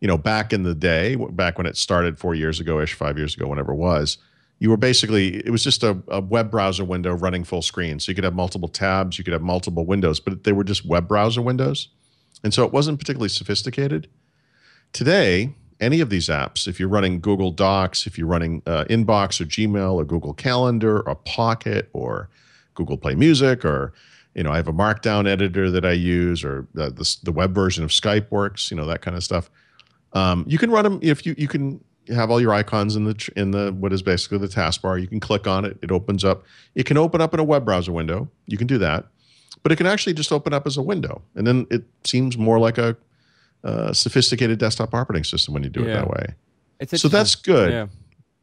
you know, back in the day, back when it started 4 years ago-ish, 5 years ago, whenever it was, you were basically, it was just a web browser window running full screen. So you could have multiple tabs, you could have multiple windows, but they were just web browser windows. And so it wasn't particularly sophisticated. Today, any of these apps, if you're running Google Docs, if you're running Inbox or Gmail or Google Calendar or Pocket or Google Play Music, or, you know, I have a Markdown editor that I use, or the web version of Skype works, you know, that kind of stuff. You can run them if you can have all your icons in the what is basically the taskbar. You can click on it. It opens up. It can open up in a web browser window. You can do that, but it can actually just open up as a window, and then it seems more like a sophisticated desktop operating system when you do it that way. So that's good. Yeah.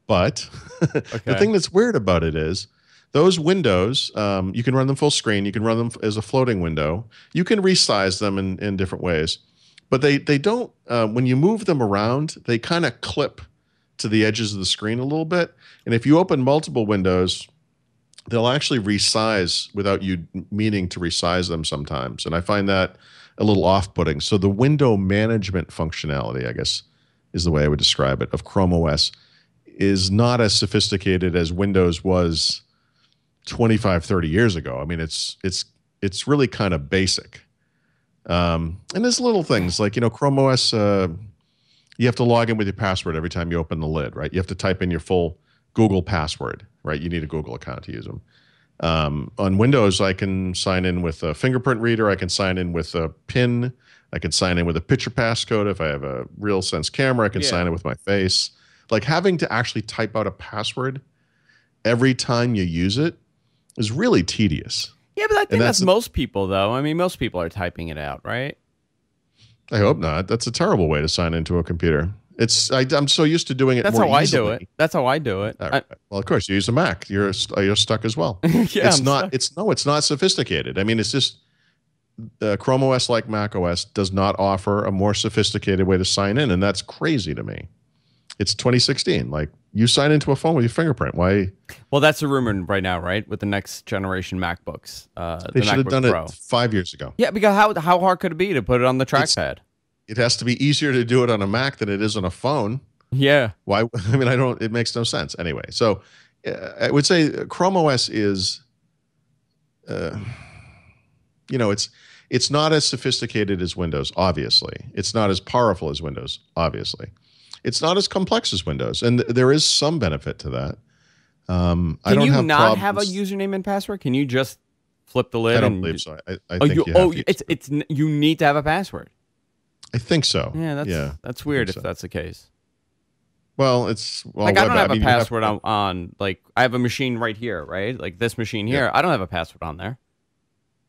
But the thing that's weird about it is those windows, you can run them full screen. You can run them as a floating window. You can resize them in different ways. But they don't, when you move them around, they kind of clip to the edges of the screen a little bit. And if you open multiple windows, they'll actually resize without you meaning to resize them sometimes. And I find that a little off-putting. So the window management functionality, I guess, is the way I would describe it, of Chrome OS is not as sophisticated as Windows was 25, 30 years ago. I mean, it's really kind of basic. And there's little things like, you know, Chrome OS, you have to log in with your password every time you open the lid, right? You have to type in your full Google password, right? You need a Google account to use them. On Windows, I can sign in with a fingerprint reader. I can sign in with a PIN. I can sign in with a picture passcode. If I have a RealSense camera, I can sign in with my face. Like having to actually type out a password every time you use it is really tedious. Yeah, but I think that's most people, though. I mean, most people are typing it out, right? I hope not. That's a terrible way to sign into a computer. I'm so used to doing it more easily. That's how I do it. That's how I do it. Right. Well, of course, you use a Mac. You're stuck as well. Yeah, it's not sophisticated. I mean, it's just Chrome OS, like Mac OS, does not offer a more sophisticated way to sign in, and that's crazy to me. It's 2016. Like, you sign into a phone with your fingerprint. Why? Well, that's a rumor right now, right? With the next generation MacBooks. They should have done it 5 years ago. Yeah, because how hard could it be to put it on the trackpad? It has to be easier to do it on a Mac than it is on a phone. Yeah. Why? I mean, it makes no sense. Anyway, so I would say Chrome OS is, you know, it's not as sophisticated as Windows, obviously. It's not as powerful as Windows, obviously. It's not as complex as Windows, and there is some benefit to that. Can you not have a username and password? Can you just flip the lid? I don't believe so. You need to have a password. I think so. Yeah, that's weird if that's the case. Well, like I don't have a password on like I have a machine right here, right? Like this machine here, I don't have a password on there.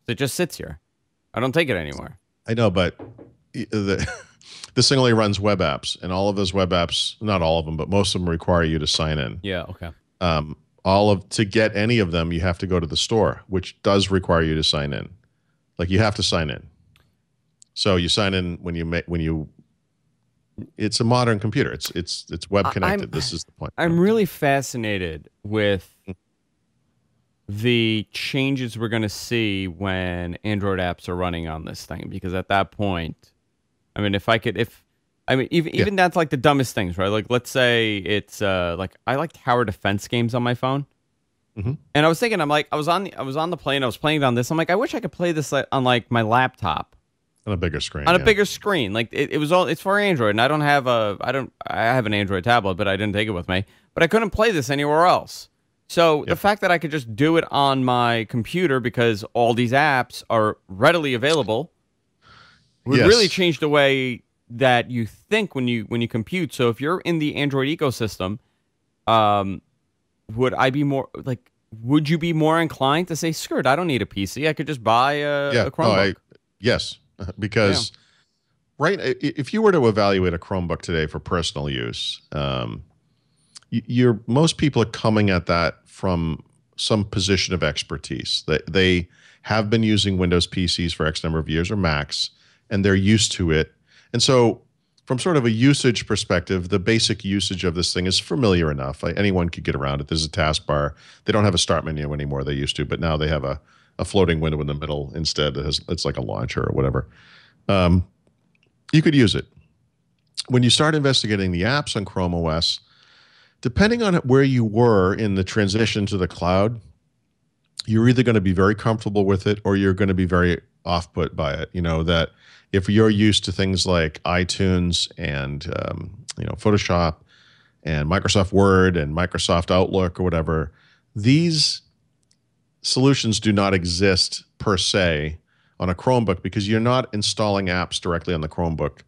It just sits here. I don't take it anywhere. I know, but this thing only runs web apps, and all of those web apps, not all of them, but most of them require you to sign in. Yeah, okay. To get any of them, you have to go to the store, which does require you to sign in. Like, you have to sign in. So you sign in when you it's a modern computer. It's web connected. This is the point. I'm really fascinated with the changes we're going to see when Android apps are running on this thing, because at that point, I mean, even that's like the dumbest things, right? Like, let's say it's like I like tower defense games on my phone, and I was thinking, I was on the plane, I was playing it on this. I'm like, I wish I could play this on like my laptop on a bigger screen. On a bigger screen, like it's for Android, and I have an Android tablet, but I didn't take it with me. But I couldn't play this anywhere else. So the fact that I could just do it on my computer because all these apps are readily available. Would really change the way that you think when you compute. So if you're in the Android ecosystem, would I be more like would you be more inclined to say, "Skirt, I don't need a PC. I could just buy a Chromebook"? Yes, because right, if you were to evaluate a Chromebook today for personal use, most people are coming at that from some position of expertise. They have been using Windows PCs for X number of years or Macs, and they're used to it. And so from sort of a usage perspective, the basic usage of this thing is familiar enough. Anyone could get around it. There's a taskbar. They don't have a start menu anymore. They used to, but now they have a floating window in the middle instead. It's like a launcher or whatever. You could use it. When you start investigating the apps on Chrome OS, depending on where you were in the transition to the cloud, you're either going to be very comfortable with it or you're going to be very off-put by it. You know, that if you're used to things like iTunes and Photoshop and Microsoft Word and Microsoft Outlook or whatever, these solutions do not exist per se on a Chromebook because you're not installing apps directly on the Chromebook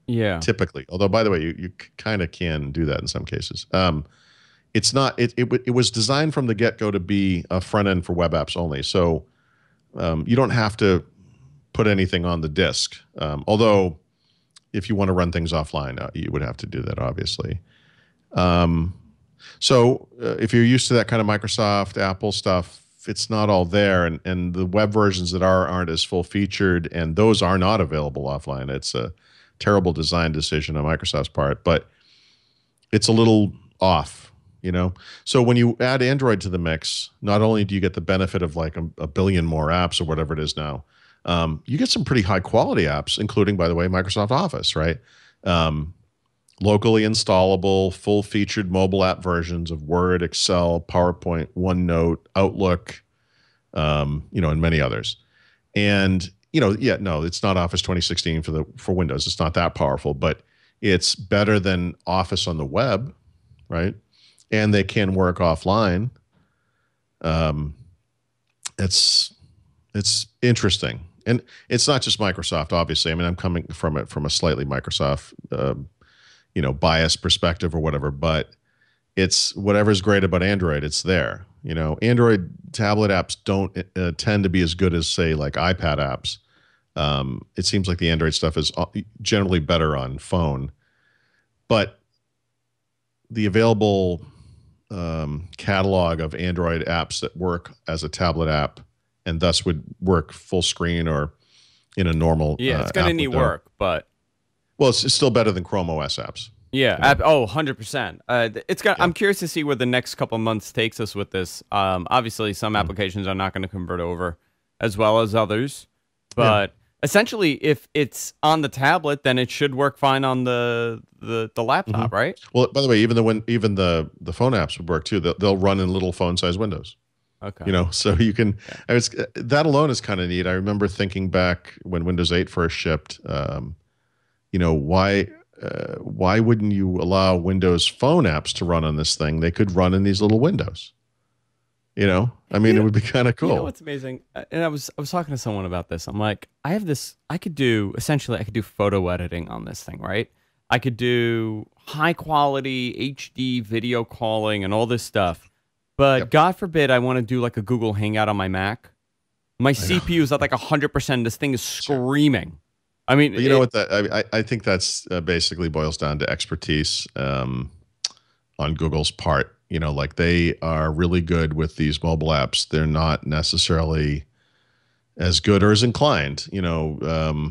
typically. Although, by the way, you kind of can do that in some cases. It's not. It was designed from the get-go to be a front end for web apps only. So you don't have to put anything on the disk. Although, if you want to run things offline, you would have to do that, obviously. So if you're used to that kind of Microsoft, Apple stuff, it's not all there. And the web versions that aren't as full-featured, and those are not available offline. It's a terrible design decision on Microsoft's part, but it's a little off. You know, so when you add Android to the mix, not only do you get the benefit of like a billion more apps or whatever it is now, you get some pretty high quality apps, including, by the way, Microsoft Office, right? Locally installable, full featured mobile app versions of Word, Excel, PowerPoint, OneNote, Outlook, and many others. And it's not Office 2016 for Windows. It's not that powerful, but it's better than Office on the web, right? And they can work offline. It's interesting, and it's not just Microsoft. Obviously, I mean, I'm coming from it from a slightly Microsoft, bias perspective or whatever. But it's whatever's great about Android, it's there. You know, Android tablet apps don't tend to be as good as, say, like iPad apps. It seems like the Android stuff is generally better on phone, but the available catalog of Android apps that work as a tablet app and thus would work full screen or in a normal it's going to need work, but it's still better than Chrome OS apps. 100%. I'm curious to see where the next couple months takes us with this. Obviously some applications are not going to convert over as well as others, but essentially, if it's on the tablet, then it should work fine on the laptop, right? Well, by the way, even the phone apps would work too. They'll run in little phone-sized windows. Okay. You know, so you can. That alone is kind of neat. I remember thinking back when Windows 8 first shipped. Why wouldn't you allow Windows phone apps to run on this thing? They could run in these little windows. You know, I mean, it would be kind of cool. You know what's amazing? And I was talking to someone about this. I'm like, I could do photo editing on this thing, right? I could do high quality HD video calling and all this stuff. But God forbid I want to do like a Google Hangout on my Mac. My CPU is at like 100%. This thing is screaming. Sure. I mean, you know what? I think that's basically boils down to expertise on Google's part. You know, like they are really good with these mobile apps. They're not necessarily as good or as inclined, you know.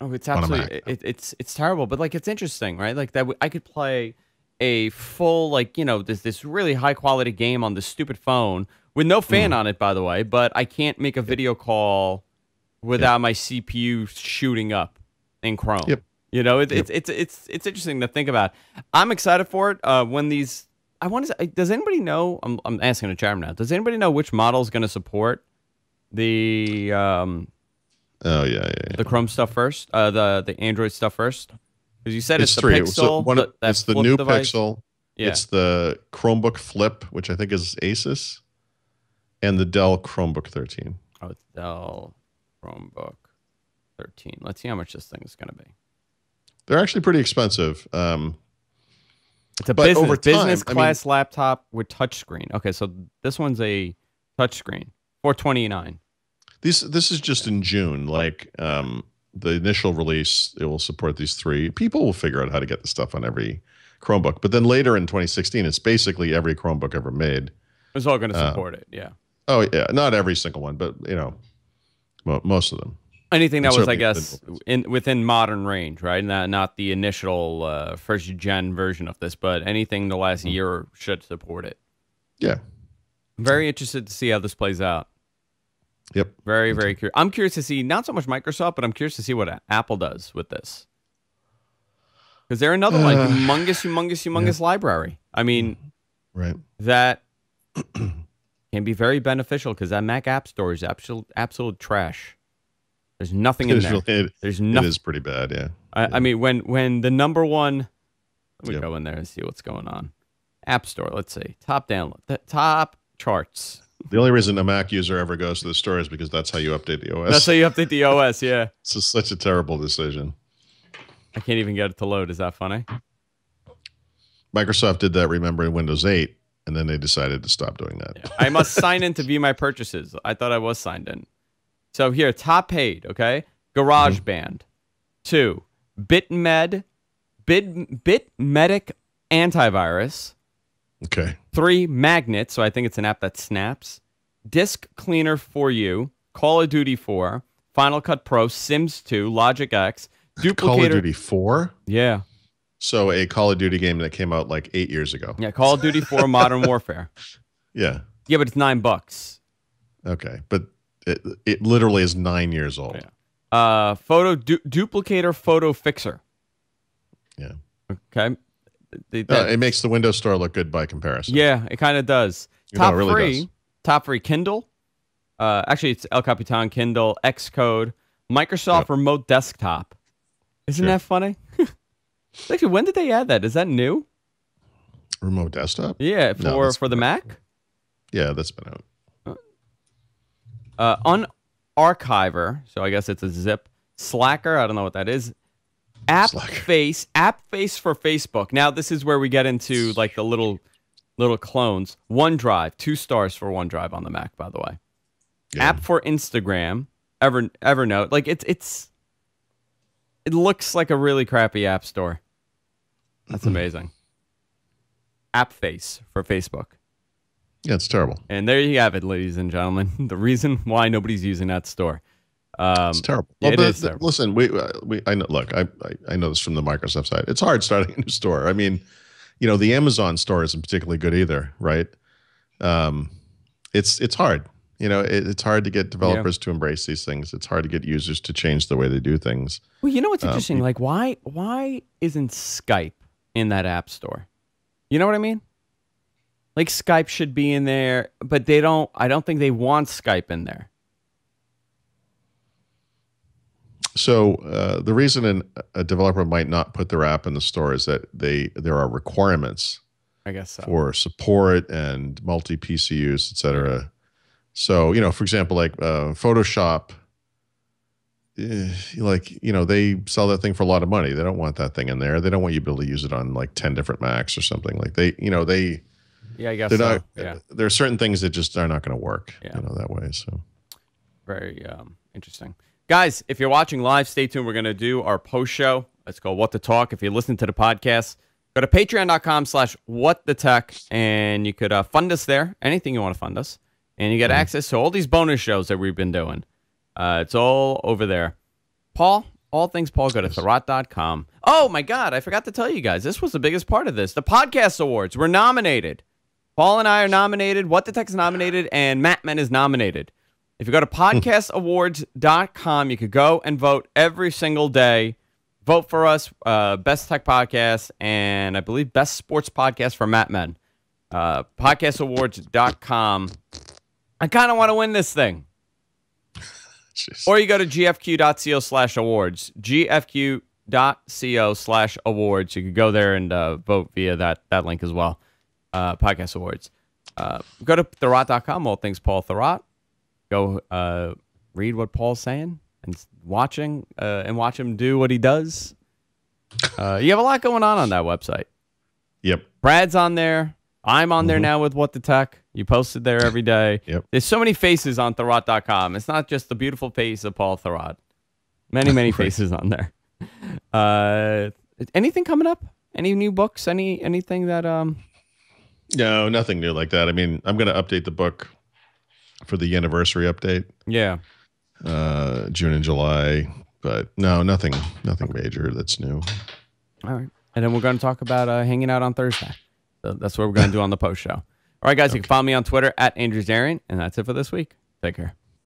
It's absolutely, it's terrible. But like, it's interesting, right? Like that, I could play a full, like, you know, this really high quality game on this stupid phone with no fan on it, by the way. But I can't make a video call without my CPU shooting up in Chrome. You know, it's interesting to think about. I'm excited for it. When these. I want to. Does anybody know? I'm asking the chairman now. Does anybody know which model is going to support the? The Chrome stuff first. The Android stuff first. Because you said it's the Pixel. It's the new device. Pixel. Yeah. It's the Chromebook Flip, which I think is Asus, and the Dell Chromebook 13. Oh, it's Dell Chromebook 13. Let's see how much this thing is going to be. They're actually pretty expensive. It's a business class laptop with touchscreen. Okay, so this one's a touchscreen. $429. This is just in June. Like the initial release, it will support these three. People will figure out how to get the stuff on every Chromebook. But then later in 2016, it's basically every Chromebook ever made. It's all going to support it, yeah. Oh, yeah. Not every single one, but, you know, most of them. Anything that was, I guess, within modern range, right? Not the initial first-gen version of this, but anything the last year should support it. Yeah. I'm very interested to see how this plays out. Yep. Very, very curious. I'm curious to see, not so much Microsoft, but I'm curious to see what Apple does with this. Because they're another like humongous yeah. library. I mean, right. that can be very beneficial because that Mac App Store is absolute trash. There's nothing in there. It is pretty bad, yeah. I mean, when the number one, let me go in there and see what's going on. App Store, let's see. Top download, top charts. The only reason a Mac user ever goes to the store is because that's how you update the OS. That's how you update the OS, yeah. This is such a terrible decision. I can't even get it to load. Is that funny? Microsoft did that, remember, in Windows 8, and then they decided to stop doing that. Yeah. I must sign in to view my purchases. I thought I was signed in. So here, top paid, okay? GarageBand. 2. Bitmed. Bitmedic antivirus. Okay. 3. Magnet. So I think it's an app that snaps. Disk Cleaner for You. Call of Duty 4. Final Cut Pro. Sims 2. Logic X. Duplicator. Call of Duty 4? Yeah. So a Call of Duty game that came out like 8 years ago. Yeah, Call of Duty 4 Modern Warfare. Yeah. Yeah, but it's $9. Okay, but... It literally is 9 years old. Yeah. Photo duplicator, photo fixer. Yeah. Okay. It makes the Windows Store look good by comparison. Yeah, it kind of does. Top free Kindle. Actually, it's El Capitan Kindle, Xcode, Microsoft Remote Desktop. Isn't that funny? Actually, when did they add that? Is that new? Remote Desktop. Yeah, for the Mac. Yeah, that's been out. Unarchiver, so I guess it's a zip. Slacker, I don't know what that is. App Face for Facebook. Now this is where we get into like the little clones. OneDrive, 2 stars for OneDrive on the Mac, by the way. Yeah. App for Instagram, Evernote. Like it looks like a really crappy app store. That's amazing. App Face for Facebook. Yeah, it's terrible. And there you have it, ladies and gentlemen. The reason why nobody's using that store. It's terrible. Well, it is terrible. Listen, I know. Look, I know this from the Microsoft side. It's hard starting a new store. I mean, you know, the Amazon store isn't particularly good either, right? It's hard. You know, it's hard to get developers to embrace these things. It's hard to get users to change the way they do things. Well, you know what's interesting? Like, why isn't Skype in that app store? You know what I mean? Like Skype should be in there, but they don't. I don't think they want Skype in there. So the reason a developer might not put their app in the store is that there are requirements, I guess, for support and multi PC use, etc. So you know, for example, like Photoshop, like you know, they sell that thing for a lot of money. They don't want that thing in there. They don't want you to be able to use it on like 10 different Macs or something. Like they. Yeah, I guess so. Yeah. There are certain things that just are not going to work you know, that way. So, very interesting. Guys, if you're watching live, stay tuned. We're going to do our post-show. It's called What the Talk. If you listen to the podcast, go to patreon.com/whatthetech, and you could fund us there, anything you want to fund us. And you get access to all these bonus shows that we've been doing. It's all over there. Paul, all things Paul, go to thurrott.com. Oh, my God, I forgot to tell you guys. This was the biggest part of this. The podcast awards were nominated. Paul and I are nominated, What the Tech is nominated, and Mattman is nominated. If you go to podcastawards.com, you could go and vote every single day. Vote for us, Best Tech Podcast, and I believe Best Sports Podcast for Mattman. Podcastawards.com. I kind of want to win this thing. Or you go to gfq.co/awards. gfq.co/awards. You could go there and vote via that link as well. Podcast awards. Go to thurrott.com, all things Paul Thurrott. Go read what Paul's saying and watching and watch him do what he does. You have a lot going on that website. Yep. Brad's on there. I'm on there now with What the Tech. You posted there every day. Yep. There's so many faces on Thurrott.com. It's not just the beautiful face of Paul Thurrott. Many, many faces on there. Anything coming up? Any new books? Anything that... No, nothing new like that. I mean, I'm going to update the book for the anniversary update. Yeah. June and July. But no, nothing major that's new. All right. And then we're going to talk about hanging out on Thursday. So that's what we're going to do on the post show. All right, guys, you can follow me on Twitter at Andrew Zarian, and that's it for this week. Take care.